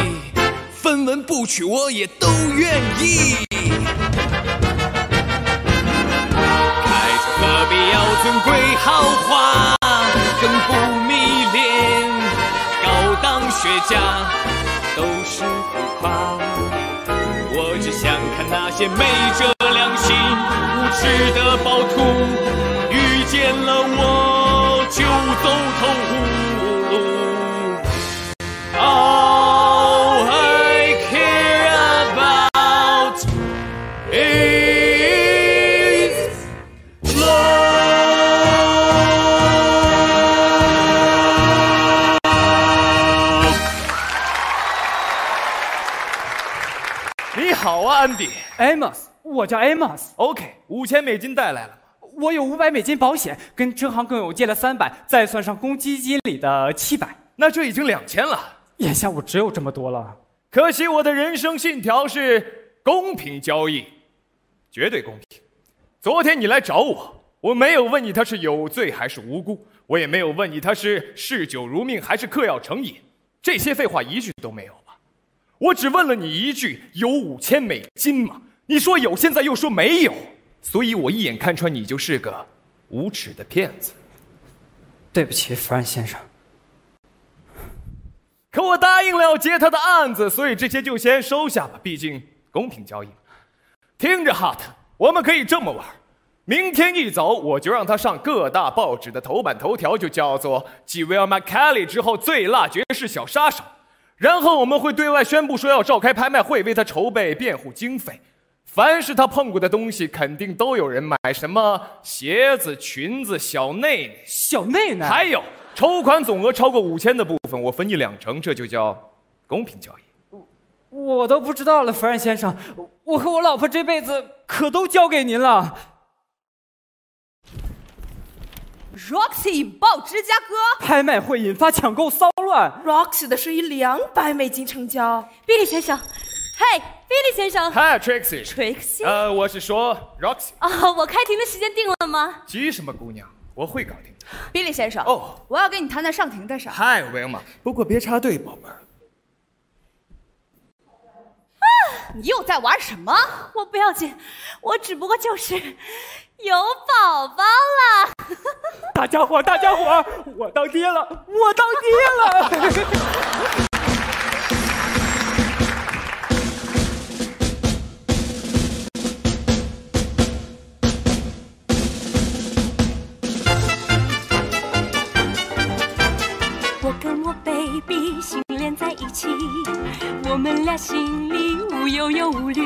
分文不取我也都愿意。开车何必要尊贵豪华，更不迷恋高档雪茄，都是浮夸。我只想看那些昧着良心、无知的暴徒，遇见了我就走投无路。 All I care about is love。你好啊，安迪。Amos， 我叫 Amos。OK， $5000带来了。 我有$500保险，跟支行共有借了300，再算上公积金里的700，那这已经$2000了。眼下我只有这么多了。可惜我的人生信条是公平交易，绝对公平。昨天你来找我，我没有问你他是有罪还是无辜，我也没有问你他是嗜酒如命还是嗑药成瘾，这些废话一句都没有吧？我只问了你一句：有$5000吗？你说有，现在又说没有。 所以我一眼看穿你就是个无耻的骗子。对不起，弗兰先生。可我答应了要接他的案子，所以这些就先收下吧，毕竟公平交易。听着，哈特，我们可以这么玩：明天一早我就让他上各大报纸的头版头条，就叫做继 Will McCallie 之后最辣爵士小杀手。然后我们会对外宣布说要召开拍卖会，为他筹备辩护经费。凡是他碰过的东西，肯定都有人买，什么鞋子、裙子、小内内、小内内，还有筹款总额超过5000的部分，我分你2成，这就叫公平交易。 我都不知道了，弗兰先生，我和我老婆这辈子可都交给您了。Roxy 引爆芝加哥，拍卖会引发抢购骚乱。Roxy 的生意200美金成交。比利先生，嘿，比利先生，嗨 ，Trixie，Trixie，我是说 Roxy。哦，我开庭的时间定了吗？急什么，姑娘，我会搞定的。比利先生，哦，我要跟你谈谈上庭的事。嗨，威玛，不过别插队，宝贝儿。 你又在玩什么？我不要紧，我只不过就是有宝宝了。大家伙，大家伙，我当爹了，我当爹了！我跟我 baby 心连在一起，我们俩心里。 无忧又无虑，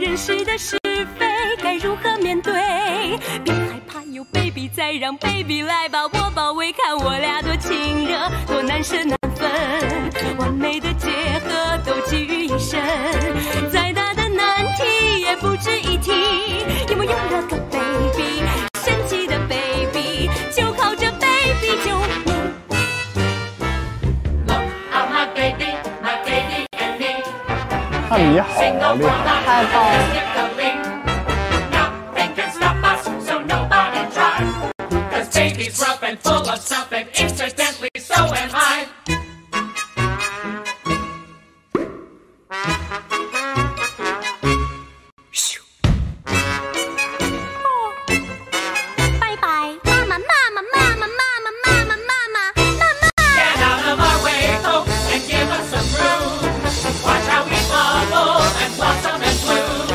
人世的是非该如何面对？别害怕有 baby 在，让 baby 来把我包围，看我俩多亲热，多难舍难分。完美的结合都集于一身，再大的难题也不值一提。有没有那个 baby， 神奇的 baby， 就靠着 baby 就。Look at my baby, my baby and me. 那你好厉害！太棒了！咻！拜拜，妈妈妈妈妈妈妈妈妈妈妈妈！ Watch how we bubble and blossom and bloom.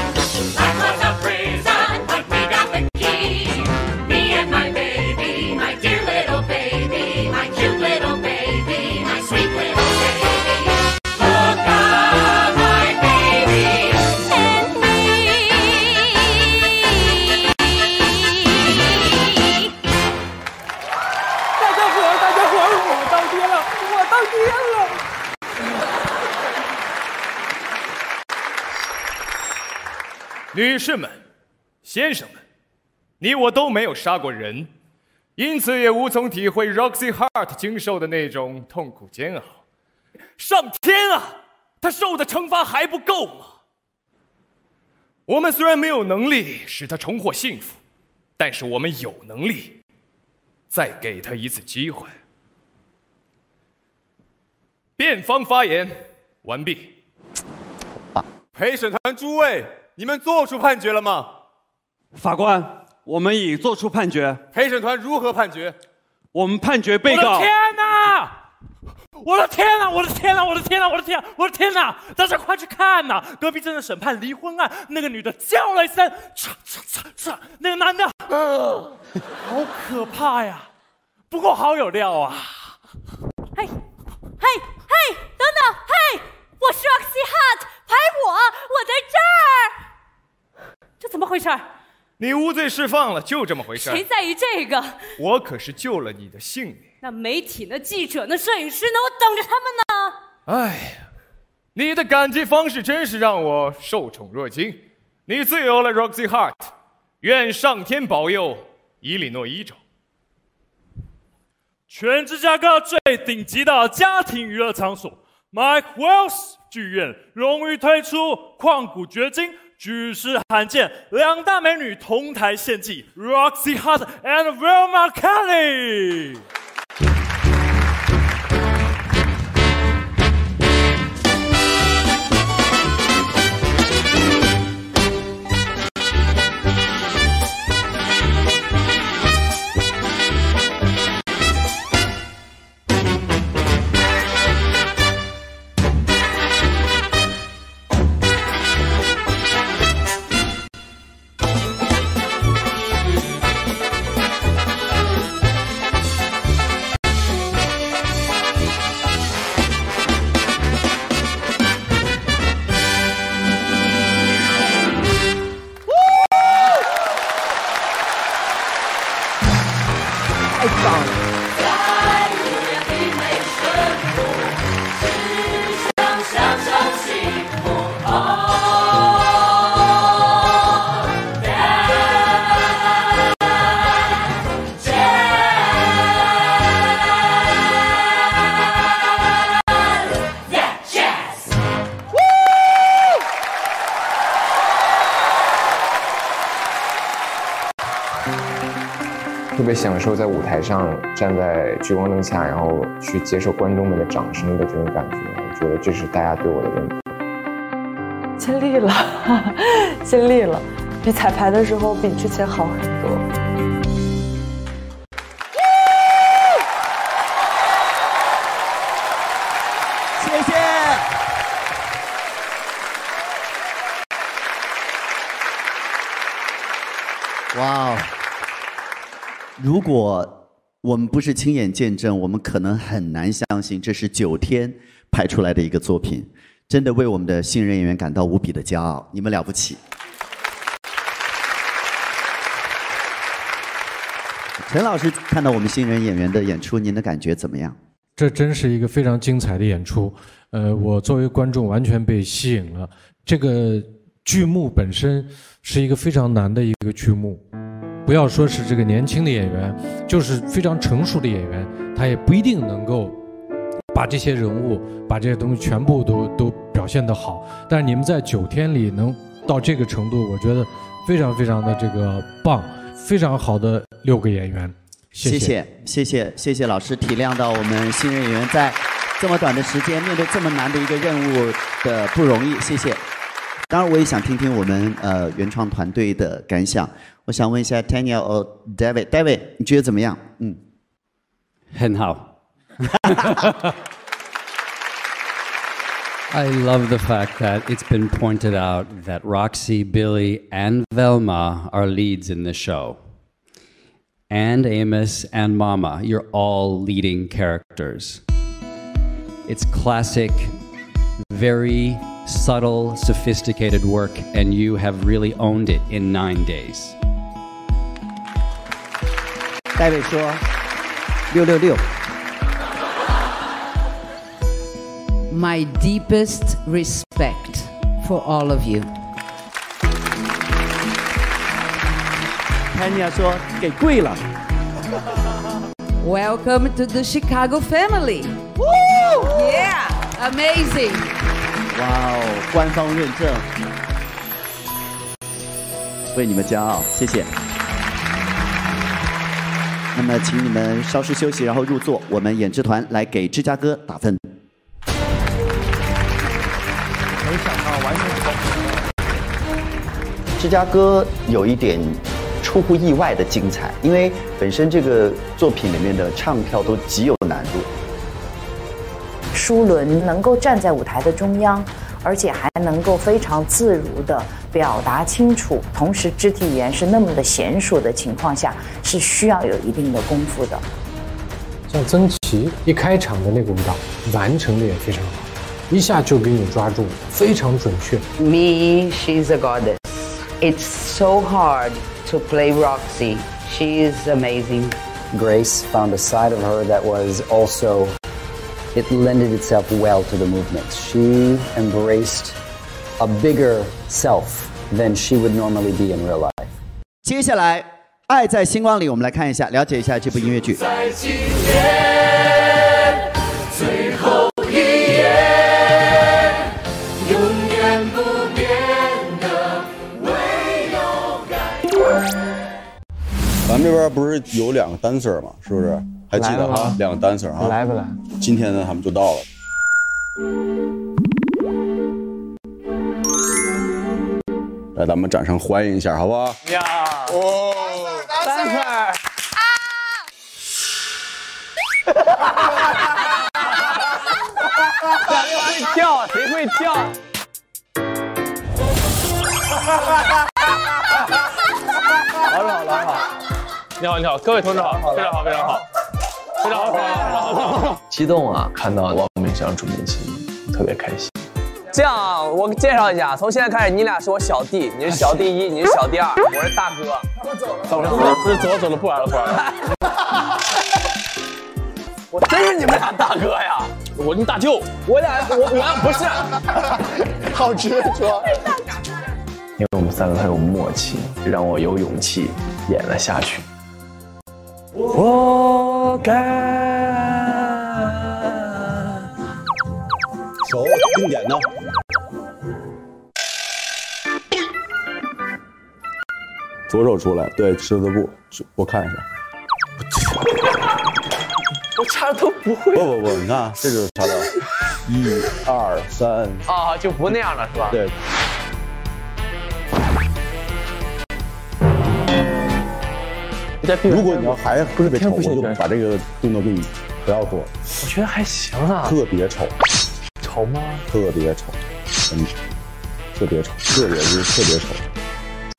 Life was a prison, but we got the key. Me and my baby, my dear little baby, my cute little baby, my sweet little baby. Look at my baby and me. 大家伙，大家伙，我当爹了，我当爹了。 女士们，先生们，你我都没有杀过人，因此也无从体会 Roxy Hart 经受的那种痛苦煎熬。上天啊，她受的惩罚还不够吗？我们虽然没有能力使她重获幸福，但是我们有能力再给她一次机会。辩方发言完毕。陪审团诸位。 你们做出判决了吗？法官，我们已做出判决。陪审团如何判决？我们判决被告。我的天哪！我的天哪！我的天哪！我的天哪！我的天！我的天哪！大家快去看呐！隔壁正在审判离婚案，那个女的叫了一声，唰唰唰唰，那个男的，好可怕呀！不过好有料啊！嘿，嘿，嘿，等等，嘿，我是 Roxy Hart， 拍我，我在这儿。 这怎么回事？你无罪释放了，就这么回事。谁在意这个？我可是救了你的性命。那媒体呢？记者呢？摄影师呢？我等着他们呢。哎呀，你的感激方式真是让我受宠若惊。你自由了 ，Roxy Hart。愿上天保佑伊利诺伊州，全芝加哥最顶级的家庭娱乐场所 Mike Wells 剧院荣誉推出旷古绝今。 举世罕见，两大美女同台献技 ，Roxy Hart and Will McCallie。别享受在舞台上站在聚光灯下，然后去接受观众们的掌声的这种感觉。我觉得这是大家对我的认可。尽力了，尽力了，比彩排的时候比之前好很多。 哇哦！如果我们不是亲眼见证，我们可能很难相信这是9天排出来的一个作品，真的为我们的新人演员感到无比的骄傲，你们了不起！陈老师看到我们新人演员的演出，您的感觉怎么样？这真是一个非常精彩的演出，我作为观众完全被吸引了。这个剧目本身是一个非常难的一个剧目。 不要说是这个年轻的演员，就是非常成熟的演员，他也不一定能够把这些人物、把这些东西全部都表现得好。但是你们在9天里能到这个程度，我觉得非常非常的这个棒，非常好的6个演员。谢谢老师体谅到我们新人演员在这么短的时间面对这么难的一个任务的不容易，谢谢。当然，我也想听听我们原创团队的感想。 我想问一下 Tanya 和 David， 你觉得怎么样？嗯，很好。I love the fact that it's been pointed out that Roxy, Billy, and Velma are leads in the show, and Amos and Mama. You're all leading characters. It's classic, very subtle, sophisticated work, and you have really owned it in 9 days. 戴伟说：“666。” My deepest respect for all of you. Tanya 说：“给跪了。” Welcome to the Chicago family. Woo! Yeah, amazing. 哇哦，官方认证，为你们骄傲，谢谢。 那么，请你们稍事休息，然后入座。我们演职团来给芝加哥打分。没想到完全芝加哥有一点出乎意外的精彩，因为本身这个作品里面的唱跳都极有难度。舒伦能够站在舞台的中央，而且还能够非常自如的 表达清楚，同时肢体语言是那么的娴熟的情况下，是需要有一定的功夫的。像曾奇一开场的那个舞蹈完成的也非常好，一下就给你抓住，非常准确。Me, she's a goddess. It's so hard to play Roxy. She is amazing. Grace found a side of her that was also, it lended itself well to the movement. She embraced a bigger self than she would normally be in real life. 接下来，《爱在星光里》，我们来看一下，了解一下这部音乐剧。在今天最后一夜，永远不变的唯有感。咱们这边不是有2个 dancer 吗？是不是？还记得哈？2个 dancer 哈。来不来？今天呢，他们就到了。 来，咱们掌声欢迎一下，好不好？呀！哦，dancer，啊！谁会跳？谁会跳？老师好，老师好！你好，你好，各位同志好，非常好，非常好，非常好，非常好！激动啊！看到王美香、朱敏琪，特别开心。 这样啊，我介绍一下，从现在开始，你俩是我小弟，你是小弟1，你是小弟2，我是大哥。我走了，走了，走了，不玩了，不玩了。我真是你们俩大哥呀！我是大舅，我俩不是，好执着。因为我们3个很有默契，让我有勇气演了下去。我敢。手重点呢。 左手出来，对，狮子步，我看一下，我啥都不会。不，你看这就是啥了？1、2、3啊，就不那样了是吧？对。 如果你要还特别丑，我就把这个动作给你不要做。我觉得还行啊。特别丑，丑吗？特别丑，嗯，特别丑，这也是特别丑，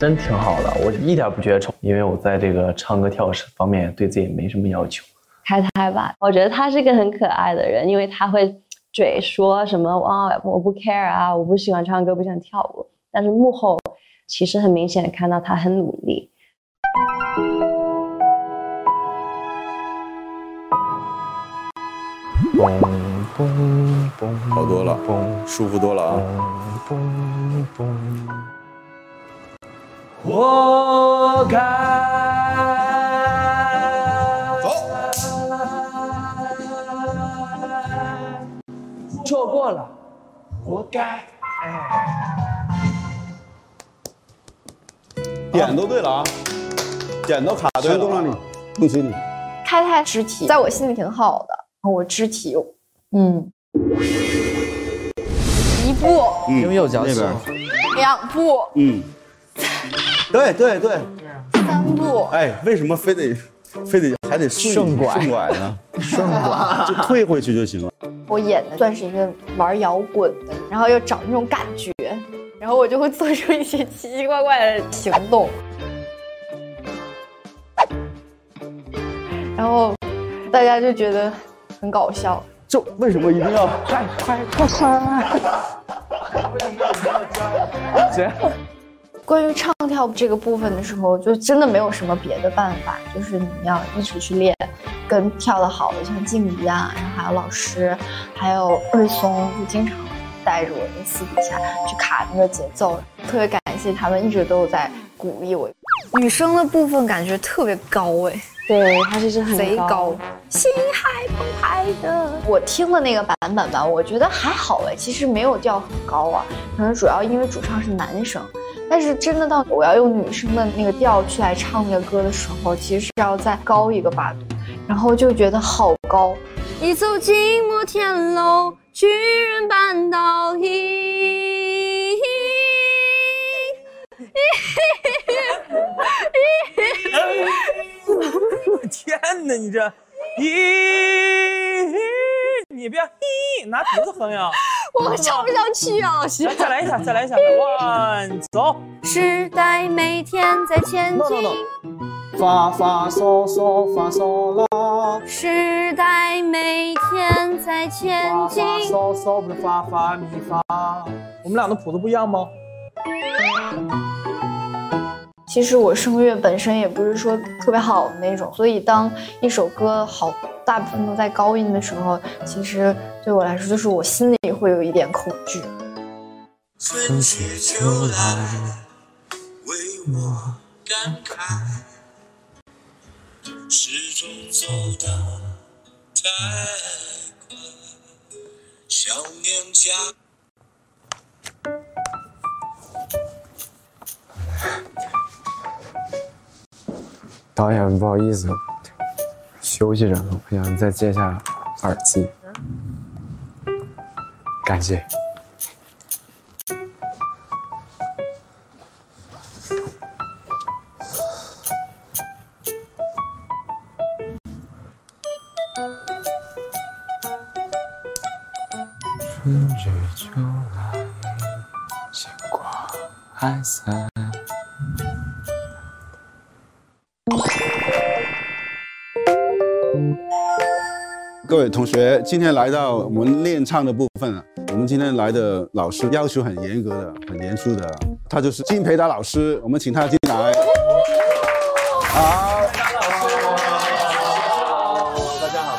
真挺好的，我一点不觉得丑，因为我在这个唱歌跳舞方面对自己没什么要求。开台吧，我觉得他是个很可爱的人，因为他会嘴说什么啊、哦，我不 care 啊，我不喜欢唱歌，不想跳舞，但是幕后其实很明显的看到他很努力。 好多了，舒服多了啊！活该，走，错过了，活该，哎，点都对了啊，点都卡对了，都让你，恭喜你。开泰肢体在我心里挺好的。 我肢体，嗯，一步，用右脚走，两步，嗯，对，三步，哎，为什么非得还得顺拐呢？顺拐就退回去就行了。我演的算是一个玩摇滚的，然后又找那种感觉，然后我就会做出一些奇奇怪怪的行动，然后大家就觉得。 很搞笑，就为什么一定要快？为什么要这样？关于唱跳这个部分的时候，就真的没有什么别的办法，就是你要一直去练，跟跳得好的像静怡啊，然后还有老师，还有瑞松，就经常带着我们私底下去卡那个节奏，特别感谢他们一直都有在鼓励我。女生的部分感觉特别高哎。 对，它就是很贼高，心海澎湃的。我听了那个版本吧，我觉得还好哎，其实没有调很高啊，可能主要因为主唱是男生。但是真的到我要用女生的那个调去来唱那个歌的时候，其实是要再高一个八度，然后就觉得好高。一走进摩天楼，巨人般倒影。 天哪，你这，你别拿鼻子哼呀！我唱不上去啊，老师。再来一下，哇，走。时代每天在前进。发嗦啦。时代每天在前进。发嗦不是发咪发。我们俩的谱子不一样吗？ 其实我声乐本身也不是说特别好的那种，所以当一首歌好大部分都在高音的时候，其实对我来说就是我心里会有一点恐惧。春去秋来，为我感慨，时钟走得太快，想念家。 导演，不好意思，休息着呢，我想再接下耳机，感谢。春去秋来，鲜花还在。 各位同学，今天来到我们练唱的部分了。我们今天来的老师要求很严格的、很严肃的，他就是金培达老师，我们请他进来。好，培达老师，好，大家好。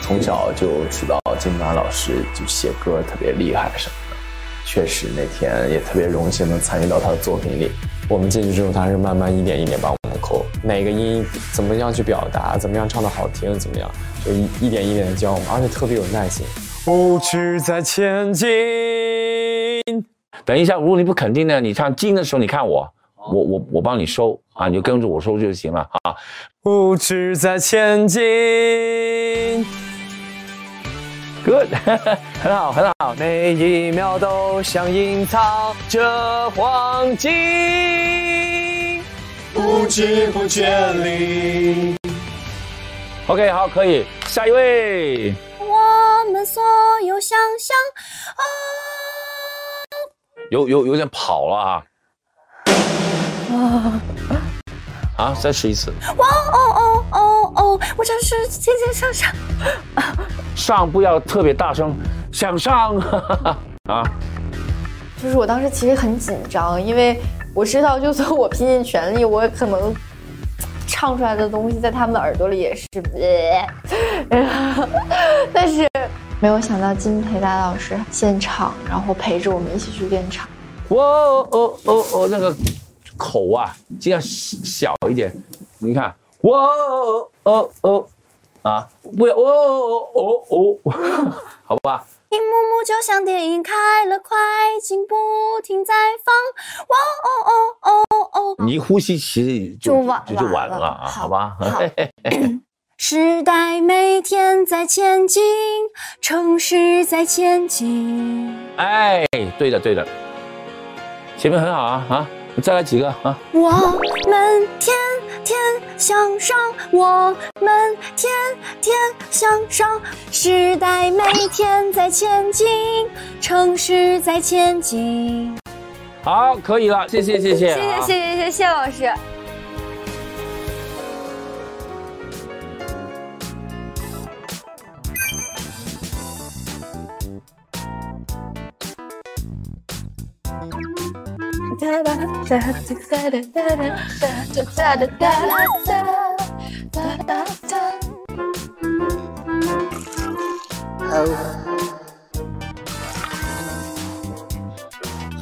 从小就知道金培达老师就写歌特别厉害什么的，确实那天也特别荣幸能参与到他的作品里。 我们进去之后，他是慢慢一点把我们抠每个音怎么样去表达，怎么样唱的好听，怎么样就一点的教我们，而且特别有耐心。舞曲在前进。等一下，如果你不肯定呢，你唱进的时候，你看我，我帮你收啊，你就跟着我收就行了啊。不止在前进 ，Good， 很好很好，每一秒都像隐藏着黄金，不知不觉里。OK， 好，可以，下一位。我们所有想象啊。有点跑了啊！啊，再试一次！哇哦哦哦哦！我真是天天向上，上不要特别大声，向上啊！就是我当时其实很紧张，因为我知道，就算我拼尽全力，我可能唱出来的东西在他们的耳朵里也是，但是。 没有想到金培达老师现场，然后陪着我们一起去练唱。哇哦哦哦哦，那个口啊，尽量小一点。你看，哇哦哦哦啊，不要哦哦哦哦，好吧。一幕幕就像电影开了快进，不停在放。哇哦哦哦哦，你一呼吸其实就晚了啊，好吧。时代每天在前进，城市在前进。哎，对的，对的，前面很好啊啊！再来几个啊！我们天天向上，我们天天向上。时代每天在前进，城市在前进。好，可以了，谢谢，谢谢，谢谢，谢谢，谢老师。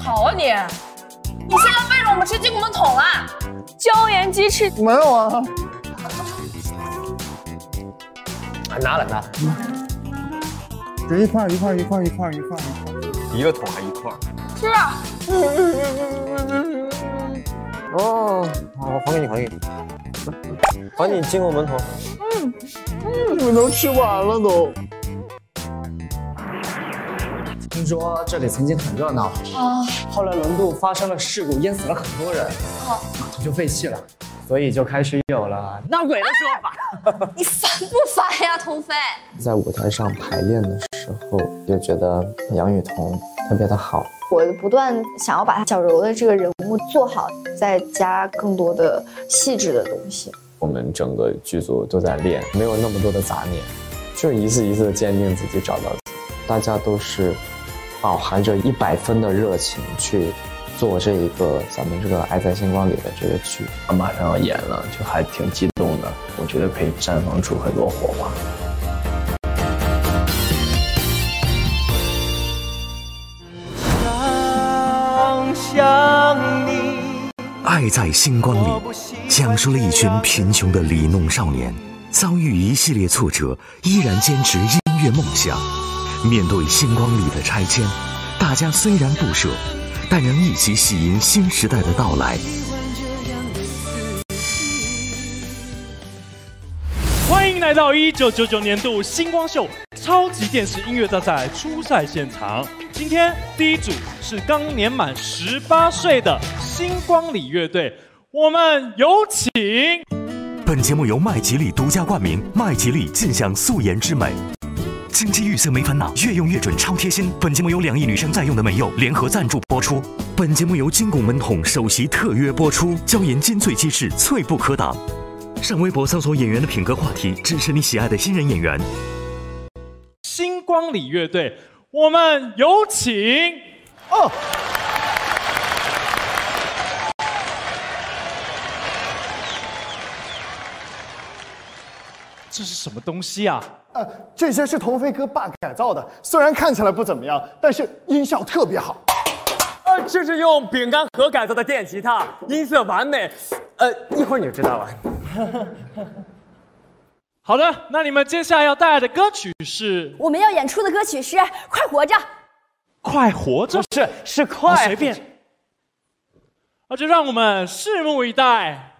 好啊你！你现在背着我们吃鸡骨木桶啊？椒盐鸡翅没有啊？拿了拿了，这一块，一个桶还一块。 是啊，哦，好，我还给你金口门头。你们都吃完了都。听说这里曾经很热闹啊，后来轮渡发生了事故，淹死了很多人，啊，码头就废弃了，所以就开始有了闹鬼的说法。你烦不烦呀，童飞？在舞台上排练的时候，就觉得杨雨桐特别的好。 我不断想要把小柔的这个人物做好，再加更多的细致的东西。我们整个剧组都在练，没有那么多的杂念，就是一次一次的坚定自己，找到自己。大家都是饱含着100分的热情去做这一个咱们这个《爱在星光里》的这个剧。马上要演了，就还挺激动的，我觉得可以绽放出很多火花。 爱在星光里，讲述了一群贫穷的离农少年，遭遇一系列挫折，依然坚持音乐梦想。面对星光里的拆迁，大家虽然不舍，但仍一起喜迎新时代的到来。欢迎来到1999年度星光秀超级电视音乐大赛初赛现场。 今天第一组是刚年满18岁的星光里乐队，我们有请。本节目由麦吉利独家冠名，麦吉利尽享素颜之美。经济预算没烦恼，越用越准，超贴心。本节目由2亿女生在用的美柚联合赞助播出。本节目由金拱门桶首席特约播出，椒盐金脆鸡翅脆不可挡。上微博搜索演员的品格话题，支持你喜爱的新人演员。星光里乐队。 我们有请哦！这是什么东西啊？这些是童飞哥爸改造的，虽然看起来不怎么样，但是音效特别好。这是用饼干盒改造的电吉他，音色完美。一会儿你就知道了。好的，那你们接下来要带来的歌曲是？我们要演出的歌曲是《快活着》。快活着？不是，是快。随便。那就让我们拭目以待。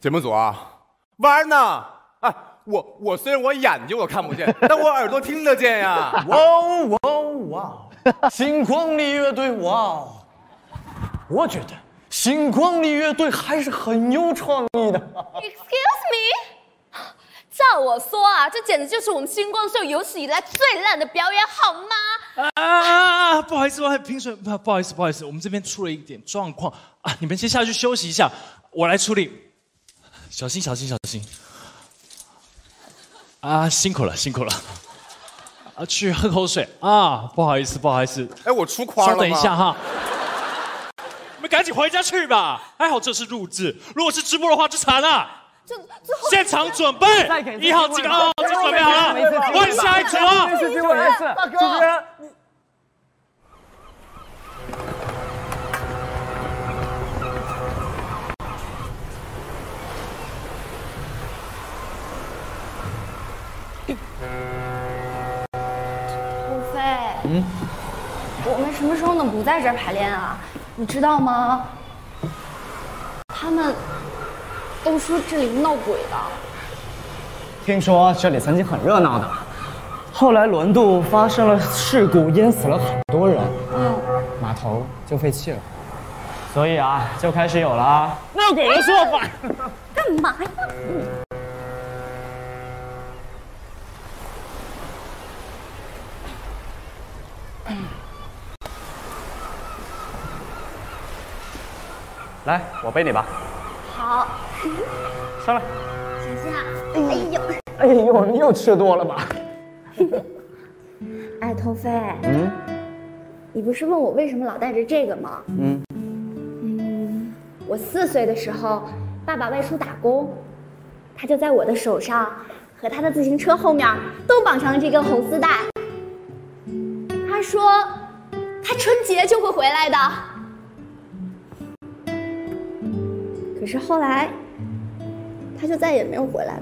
节目组啊，玩呢！哎，我虽然我眼睛我看不见，但我耳朵听得见呀！哇哇哇！星光力乐队哇！我觉得星光力乐队还是很有创意的。Excuse me， 照我说啊，这简直就是我们星光秀有史以来最烂的表演，好吗？啊！不好意思，我评审，不好意思，我们这边出了一点状况啊，你们先下去休息一下，我来处理。 小心！啊，辛苦了！啊，去喝口水啊！不好意思。哎，我出框了稍等一下哈。你们赶紧回家去吧。还好这是录制，如果是直播的话就惨了。现场准备，1号机2号机准备好了，换下一组啊！大哥，你。 土飞，嗯，我们什么时候能不在这儿排练啊？你知道吗？他们都说这里闹鬼了。听说这里曾经很热闹的，后来轮渡发生了事故，淹死了很多人，嗯，码头就废弃了，所以啊，就开始有了闹鬼的说法。干嘛呀？ 来，我背你吧。好，上来。小心啊！哎呦，你又吃多了吧？哎，头飞，嗯，你不是问我为什么老带着这个吗？嗯，我4岁的时候，爸爸外出打工，他就在我的手上和他的自行车后面都绑上了这根红丝带。他说，他春节就会回来的。 可是后来，他就再也没有回来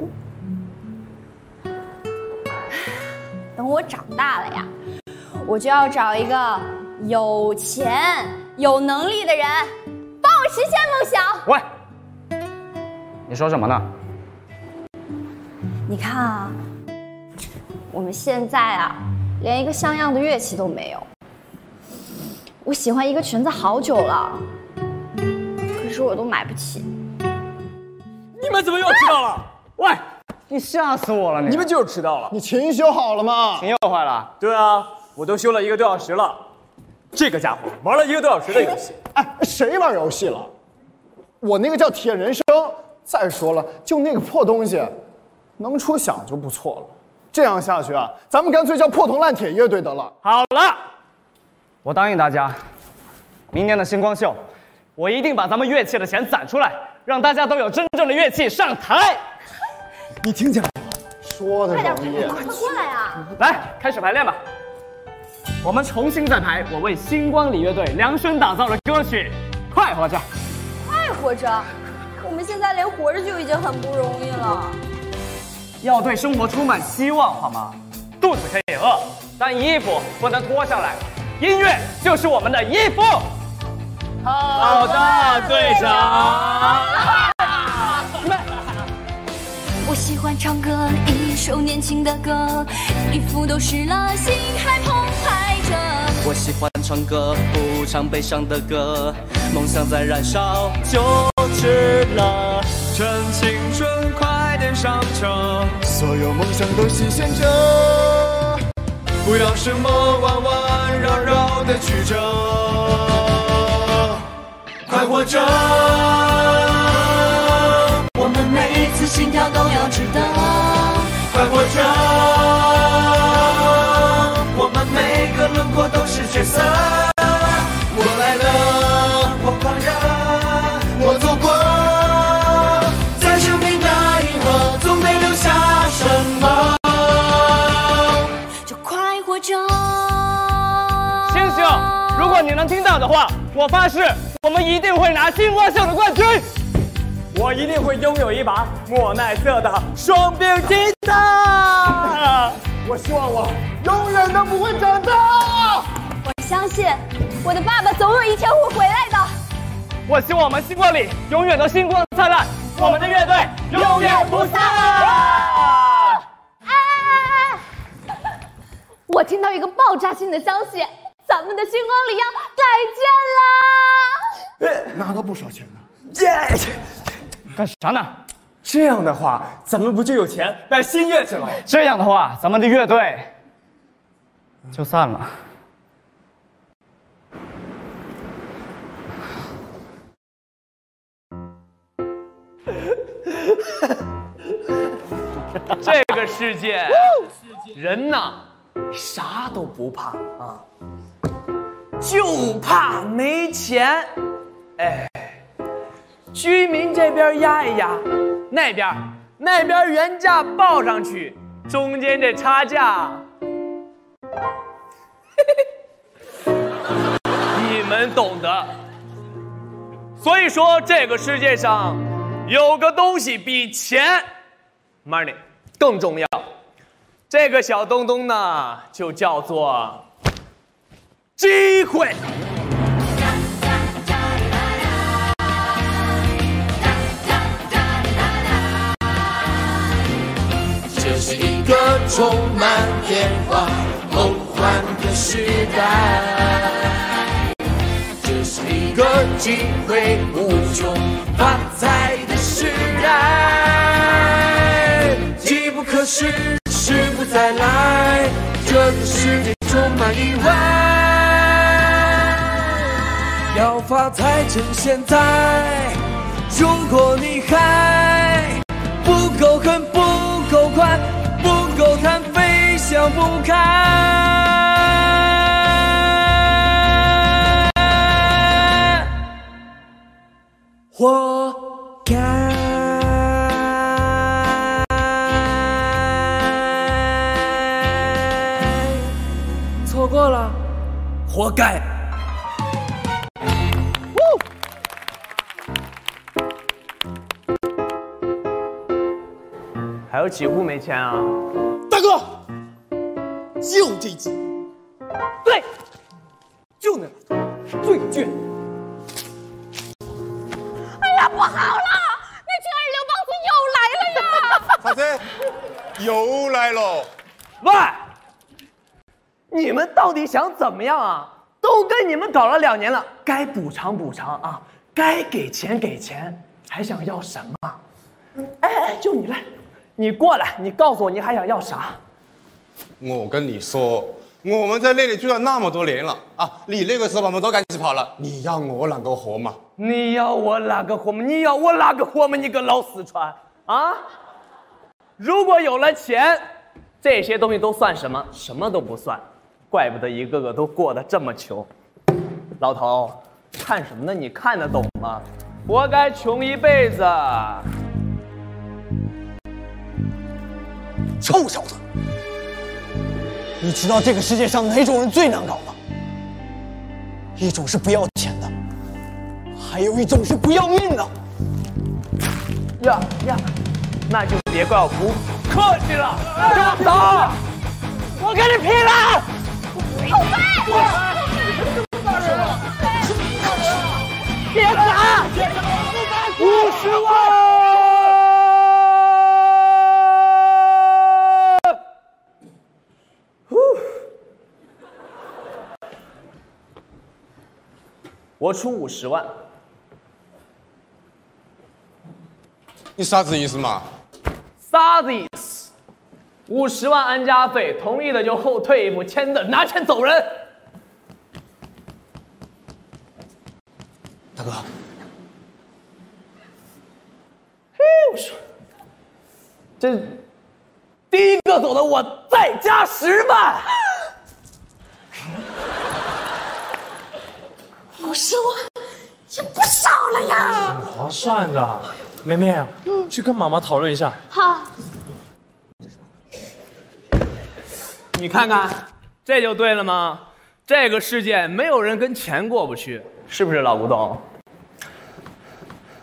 了。等我长大了呀，我就要找一个有钱、有能力的人，帮我实现梦想。喂，你说什么呢？你看啊，我们现在啊，连一个像样的乐器都没有。我喜欢一个裙子好久了。 其实我都买不起，你们怎么又迟到了？喂，你吓死我了！你们就是迟到了。你琴修好了吗？琴又坏了。对啊，我都修了1个多小时了。这个家伙玩了1个多小时的游戏。哎，谁玩游戏了？我那个叫铁人生。再说了，就那个破东西，能出响就不错了。这样下去啊，咱们干脆叫破铜烂铁乐队得了。好了，我答应大家，明年的星光秀。 我一定把咱们乐器的钱攒出来，让大家都有真正的乐器上台。你听见了吗？说的容易，快过来啊！来，开始排练吧。我们重新再排我为星光里乐队量身打造的歌曲《快活着》。快活着，我们现在连活着就已经很不容易了。要对生活充满希望，好吗？肚子可以饿，但衣服不能脱下来。音乐就是我们的衣服。 好的，队长。我喜欢唱歌，一首年轻的歌，衣服都湿了，心还澎湃着。我喜欢唱歌，不唱悲伤的歌，梦想在燃烧，就值了。趁青春快点上车，所有梦想都新鲜着，不要什么弯弯绕绕的曲折。 快活着，我们每一次心跳都要值得。快活着，我们每个轮廓都是角色。我来了，我狂热，我走过。果你能听到的话，我发誓，我们一定会拿青蛙秀的冠军。我一定会拥有一把莫奈瑟的双柄吉他。我希望我永远都不会长大。我相信我的爸爸总有一天会回来的。我希望我们星光里永远都星光灿烂，我们的乐队永远不散。 我听到一个爆炸性的消息，咱们的星光里要再见啦！拿到不少钱呢。干啥呢？这样的话，咱们不就有钱买新乐器了？这样的话，咱们的乐队就散了。这个世界，人呐。 啥都不怕啊，就怕没钱。哎，居民这边压一压，那边原价报上去，中间这差价，嘿嘿，你们懂的。所以说，这个世界上有个东西比钱 ，money 更重要。 这个小东东呢，就叫做机会。这是一个充满变化、梦幻的时代，这是一个机会无穷、发财的时代，机不可失。 时不再来，这个世界充满意外。要发财趁现在，如果你还不够狠、不够快、不够贪，非想不开，活该。 错了，活该。还有几户没钱啊？大哥，就这几户。对，就那最倔。哎呀，不好了，那群二流帮子又来了呀！啥子？又来了？喂！ 你们到底想怎么样啊？都跟你们搞了2年了，该补偿补偿啊，该给钱给钱，还想要什么？哎，就你来，你过来，你告诉我你还想要啥？我跟你说，我们在那里住了那么多年了啊！你那个时候把我们都赶起跑了，你要我哪个活嘛？你要我哪个活嘛？你要我哪个活嘛？你个老四川啊！如果有了钱，这些东西都算什么？什么都不算。 怪不得一个个都过得这么穷，老头，看什么呢？你看得懂吗？活该穷一辈子！臭小子，你知道这个世界上哪种人最难搞吗？一种是不要钱的，还有一种是不要命的。呀呀，那就别怪我不客气了，大嫂，我跟你拼了！ 后背！别打！50万！我出50万。你啥子意思嘛？啥子意思？ 50万安家费，同意的就后退一步，签字拿钱走人。大哥，嘿，我说，这第一个走的我再加10万，50万也不少了呀，很划算的。梅梅，去跟妈妈讨论一下。好。 你看看，这就对了吗？这个世界没有人跟钱过不去，是不是老古董？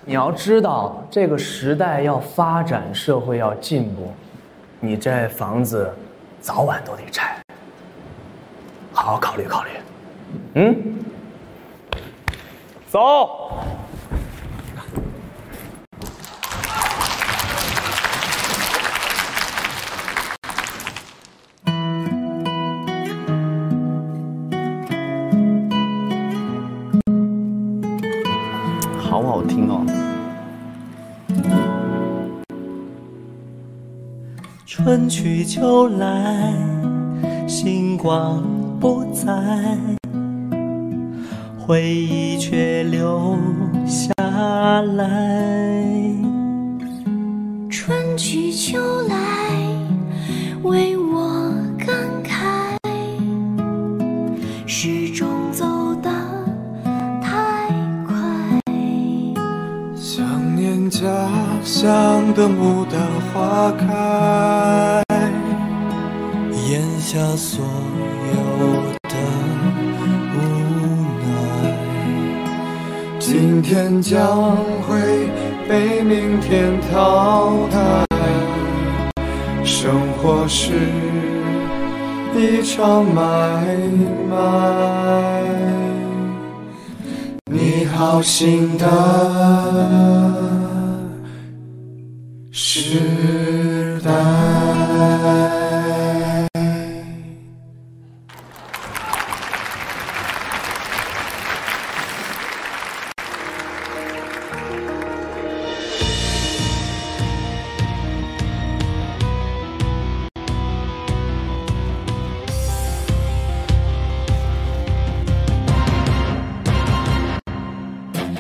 你要知道，这个时代要发展，社会要进步，你这房子早晚都得拆。好好考虑考虑。嗯，走。 好不好听哦？春去秋来，星光不再，回忆却留下来。春去秋来，为我感慨，始终走到。 家乡的牡丹花开，咽下所有的无奈。今天将会被明天淘汰，生活是一场买卖。你好心的。 时代，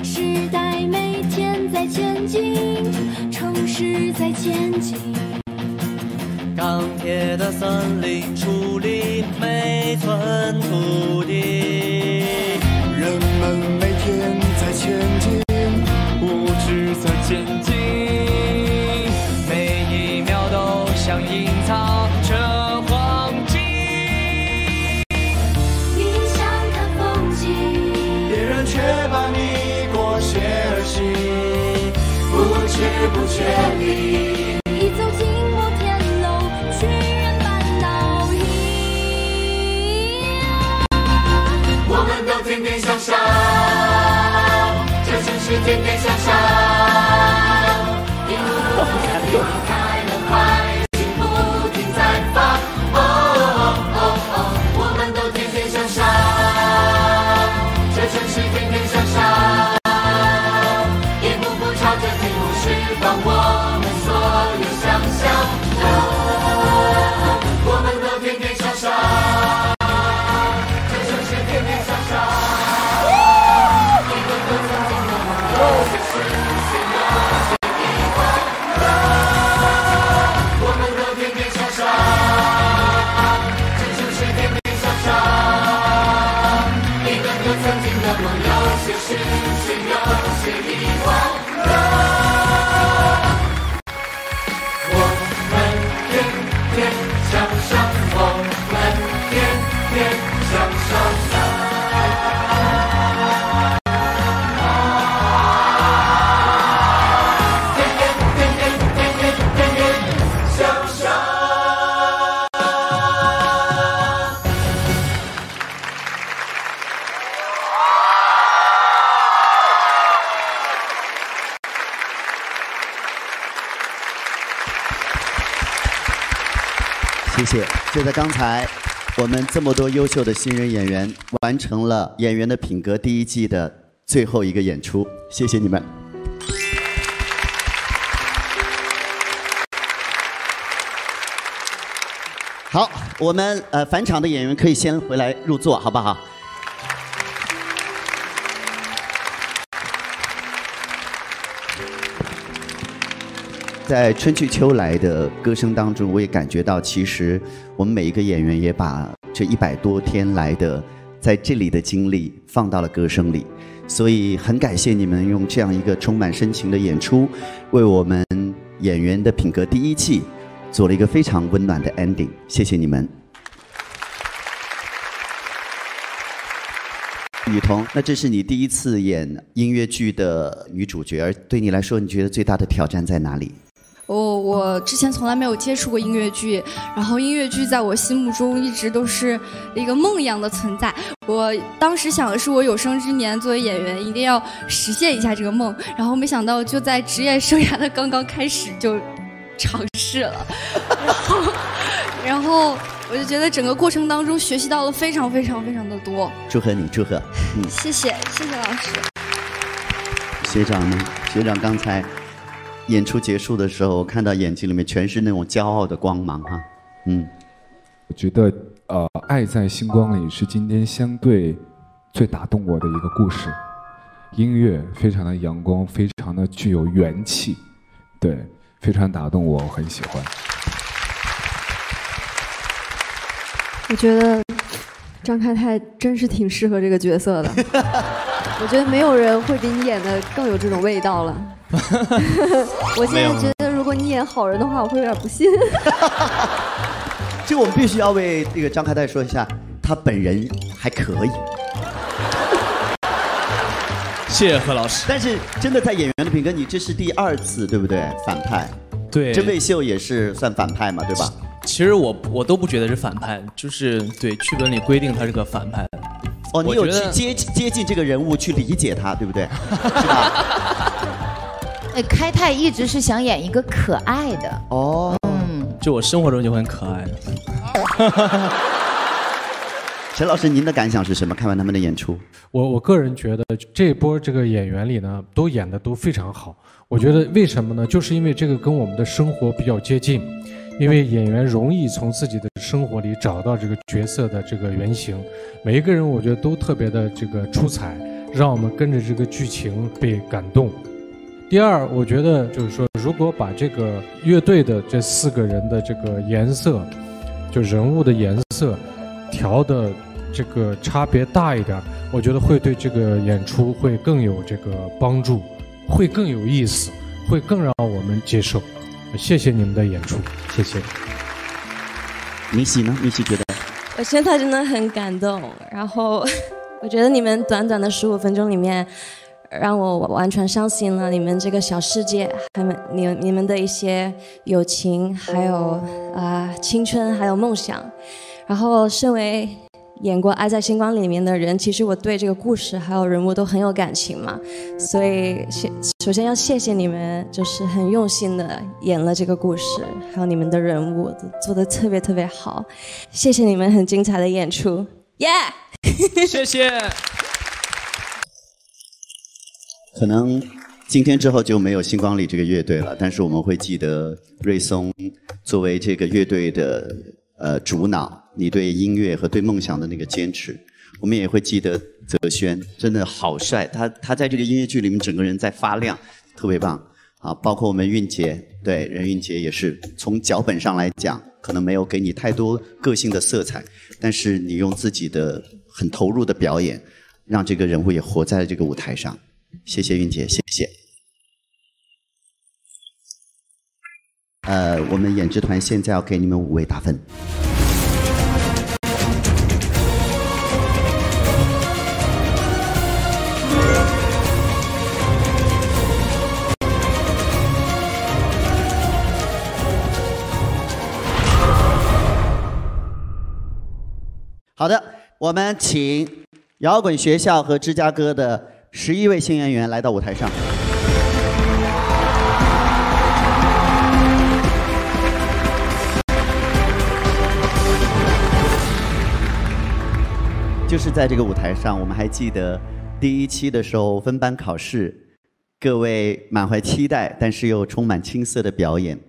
时代每天在前进。 是在前进，钢铁的森林处理每寸土地。人们每天在前进，物质在前进，每一秒都像隐藏着黄金。你想看风景，别人却把你裹挟而行。 不知不觉里，已走进摩天楼，巨人般倒影。我们都天天向上，这城市天天向上。一路离开了快，心不停在放。哦哦哦，我们都天天向上，这城市天天向上。 让我们所有想象，我们都天天向上，这城市天天向上，你们都曾经那么热情，现在却已换了，我们都天天向上，这城市天天向上，你们都曾经那么有些事情，有些遗憾。 就在刚才，我们这么多优秀的新人演员完成了《演员的品格》第一季的最后一个演出，谢谢你们。好，我们返场的演员可以先回来入座，好不好？在春去秋来的歌声当中，我也感觉到，其实我们每一个演员也把这100多天来的在这里的经历放到了歌声里，所以很感谢你们用这样一个充满深情的演出，为我们《演员的品格》第一季做了一个非常温暖的 ending， 谢谢你们。雨桐，那这是你第一次演音乐剧的女主角，而对你来说，你觉得最大的挑战在哪里？我之前从来没有接触过音乐剧，然后音乐剧在我心目中一直都是一个梦一样的存在。我当时想的是，我有生之年作为演员一定要实现一下这个梦，然后没想到就在职业生涯的刚刚开始就尝试了，然后我就觉得整个过程当中学习到了非常的多。祝贺你，祝贺！谢谢老师。学长呢？学长刚才演出结束的时候，我看到眼睛里面全是那种骄傲的光芒哈。嗯，我觉得爱在星光里是今天相对最打动我的一个故事。音乐非常的阳光，非常的具有元气，对，非常打动我，我很喜欢。我觉得张开泰真是挺适合这个角色的。我觉得没有人会比你演的更有这种味道了。我现在觉得，如果你演好人的话，我会有点不信。这我们必须要为这个张开泰说一下，他本人还可以。谢谢何老师。但是真的在演员的品格，你这是第二次，对不对？反派。对。真卫秀也是算反派嘛，对吧？其实我都不觉得是反派，就是对剧本里规定他是个反派。哦，你有去接近这个人物去理解他，对不对？是吧？开泰一直是想演一个可爱的哦，嗯，就我生活中就很可爱的。沈老师，您的感想是什么？看完他们的演出，我个人觉得这波这个演员里呢，都演的都非常好。我觉得为什么呢？就是因为这个跟我们的生活比较接近，因为演员容易从自己的生活里找到这个角色的这个原型。每一个人我觉得都特别的这个出彩，让我们跟着这个剧情被感动。第二，我觉得就是说，如果把这个乐队的这四个人的这个颜色，就人物的颜色调的这个差别大一点，我觉得会对这个演出会更有这个帮助，会更有意思，会更让我们接受。谢谢你们的演出，谢谢。明熙呢？明熙觉得？我现在真的很感动，然后我觉得你们短短的15分钟里面，让我完全相信了你们这个小世界，还有你们的一些友情，还有青春，还有梦想。然后，身为演过《爱在星光》里面的人，其实我对这个故事还有人物都很有感情嘛。所以，首先要谢谢你们，就是很用心的演了这个故事，还有你们的人物都做得特别好。谢谢你们很精彩的演出，耶！谢谢。可能今天之后就没有星光里这个乐队了，但是我们会记得瑞松作为这个乐队的主脑，你对音乐和对梦想的那个坚持。我们也会记得泽轩，真的好帅，他在这个音乐剧里面整个人在发亮，特别棒啊！包括我们韵杰，对，任韵杰也是从脚本上来讲，可能没有给你太多个性的色彩，但是你用自己的很投入的表演，让这个人物也活在这个舞台上。谢谢韵姐，谢谢。我们演职团现在要给你们5位打分。好的，我们请摇滚学校和芝加哥的11位新演员来到舞台上。就是在这个舞台上，我们还记得第一期的时候分班考试，各位满怀期待，但是又充满青涩的表演。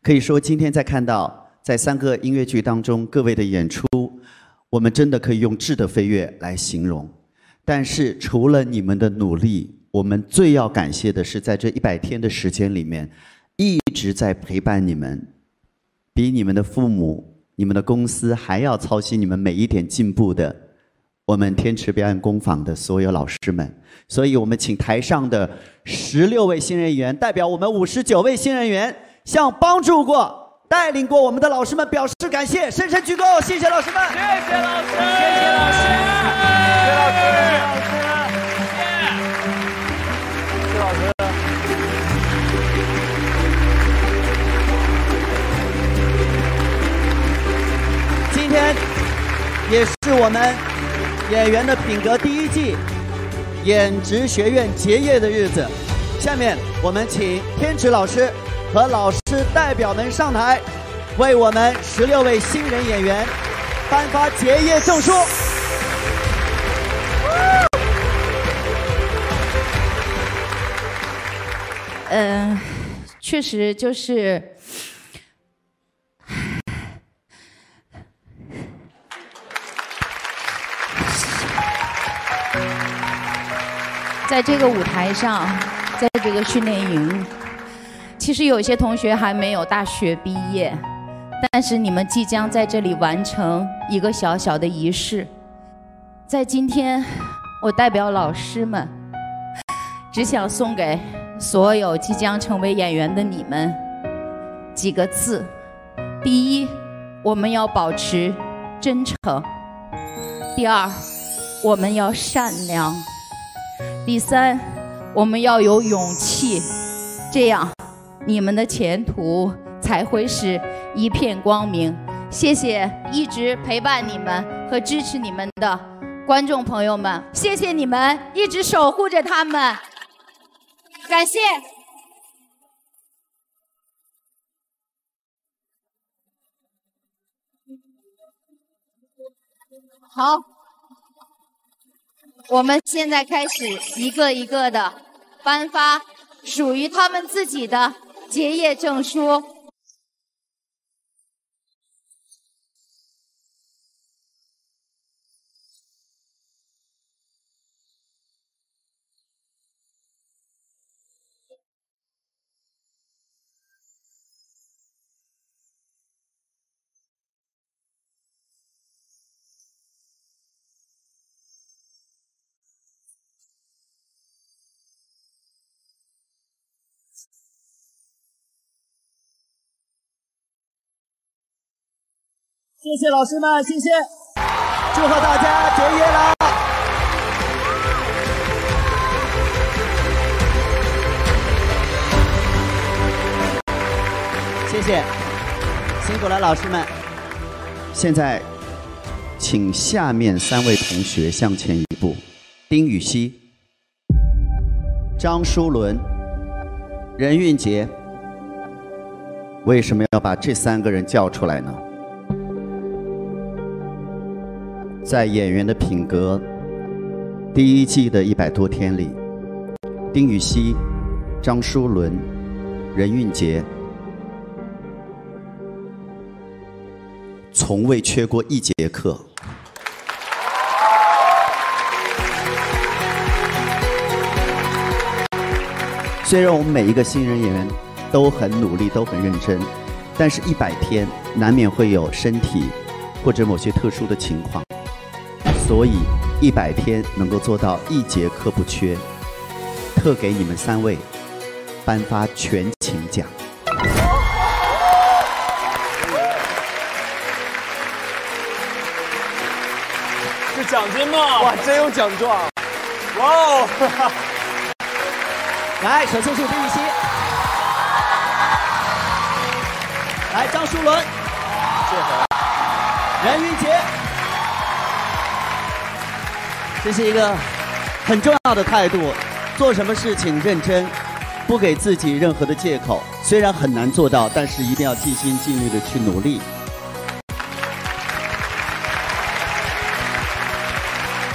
可以说，今天在看到在3个音乐剧当中各位的演出，我们真的可以用质的飞跃来形容。但是除了你们的努力，我们最要感谢的是在这100天的时间里面，一直在陪伴你们，比你们的父母、你们的公司还要操心你们每一点进步的，我们天池表演工坊的所有老师们。所以我们请台上的16位新人员代表我们59位新人员，向帮助过、带领过我们的老师们表示感谢，深深鞠躬，谢谢老师们，谢谢老师，谢谢老师。谢老师。今天也是我们演员的品格第一季演职学院结业的日子。下面我们请天池老师和老师代表们上台，为我们16位新人演员颁发结业证书。 确实就是在这个舞台上，在这个训练营，其实有些同学还没有大学毕业，但是你们即将在这里完成一个小小的仪式。在今天，我代表老师们，只想送给 所有即将成为演员的你们，几个字：第一，我们要保持真诚；第二，我们要善良；第三，我们要有勇气。这样，你们的前途才会是一片光明。谢谢一直陪伴你们和支持你们的观众朋友们，谢谢你们一直守护着他们。 感谢。好，我们现在开始一个一个的颁发属于他们自己的结业证书。 谢谢老师们，谢谢，祝贺大家结业啦！谢谢，辛苦了老师们。现在，请下面3位同学向前一步：丁禹兮、张舒伦、任韵杰。为什么要把这3个人叫出来呢？ 在演员的品格第一季的100多天里，丁禹兮、张舒伦、任韵杰从未缺过一节课。虽然我们每一个新人演员都很努力，都很认真，但是100天难免会有身体或者某些特殊的情况。 所以100天能够做到一节课不缺，特给你们3位颁发全勤奖。是奖金吗？哇，真有奖状！哇哦！来，首先是丁禹兮，来张舒伦，任韵杰。 这是一个很重要的态度，做什么事情认真，不给自己任何的借口。虽然很难做到，但是一定要尽心尽力的去努力。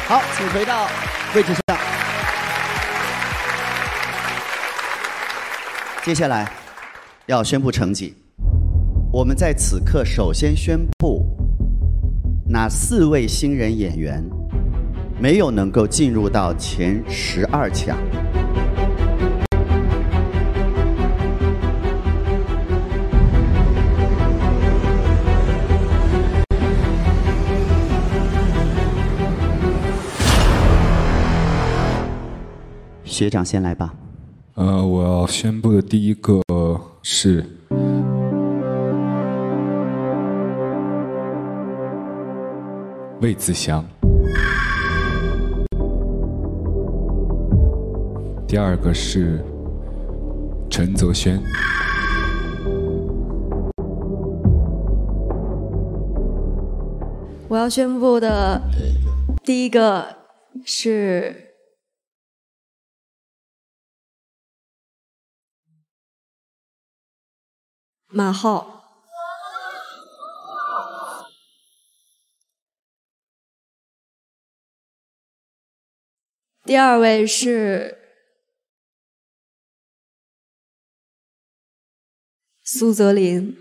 好，请回到位置上。接下来要宣布成绩，我们在此刻首先宣布哪4位新人演员 没有能够进入到前12强。学长先来吧。我要宣布的第一个是魏子祥。第二个是陈泽轩。我要宣布的第一个是马浩。 第二位是苏泽林。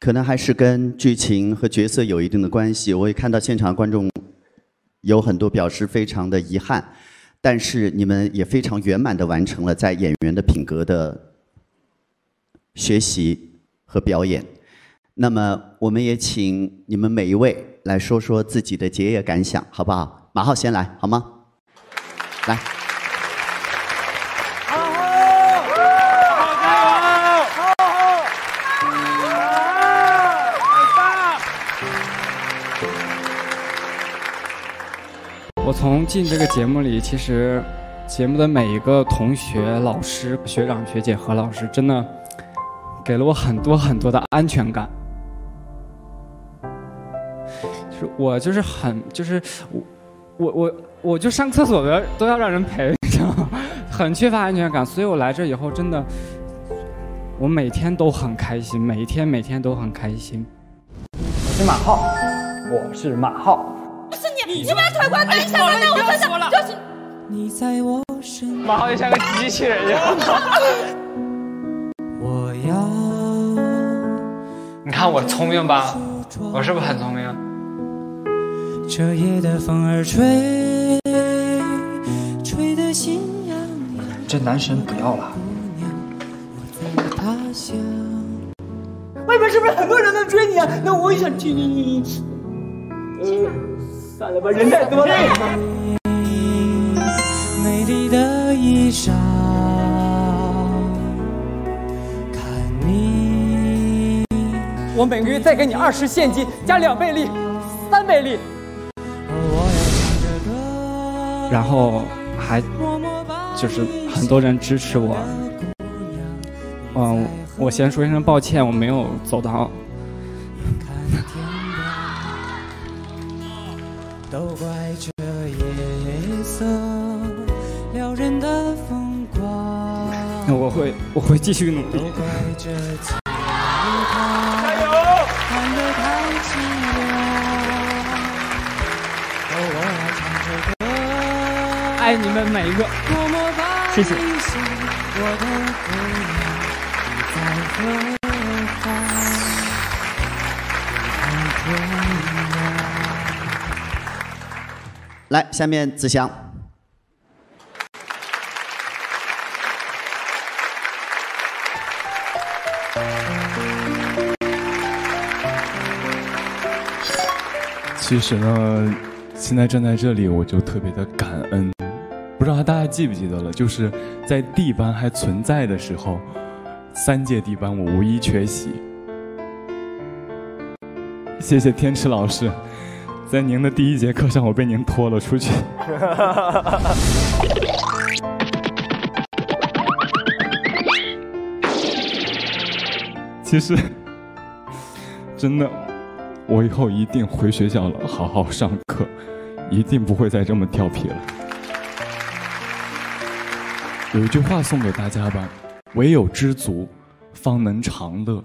可能还是跟剧情和角色有一定的关系。我也看到现场观众有很多表示非常的遗憾，但是你们也非常圆满地完成了在演员的品格的学习和表演。 那么，我们也请你们每一位来说说自己的结业感想，好不好？马浩先来，好吗？来，马浩，加油！马浩，我从进这个节目里，其实节目的每一个同学、老师、学长、学姐、何老师，真的给了我很多的安全感。 我就是我就上厕所都要让人陪，你知道吗？很缺乏安全感，所以我来这以后真的，我每天都很开心，每天都很开心。我是马浩。不是你，你把腿关在上面，那我真的就是你在我身边。马浩就像个机器人一样。我要，你看我聪明吧？我是不是很聪明？ 这夜的风儿吹，吹得心痒痒。这男神不要了。外边是不是很多人在追你啊？那我也想追你。算了吧，人太多了。美丽的衣裳，看你。我每个月再给你20现金，加2倍利，3倍利。 然后还就是很多人支持我，我先说一声抱歉，我没有走到。都怪这夜色撩人的风光。我会继续努力。加油！看得太凄凉。 爱你们每一个，谢谢。来，下面子祥。其实呢，现在站在这里，我就特别的感恩。 不知道大家记不记得了，就是在D班还存在的时候，3届D班我无一缺席。谢谢天池老师，在您的第1节课上我被您拖了出去。其实，真的，我以后一定回学校了，好好上课，一定不会再这么调皮了。 有一句话送给大家吧：唯有知足，方能长乐。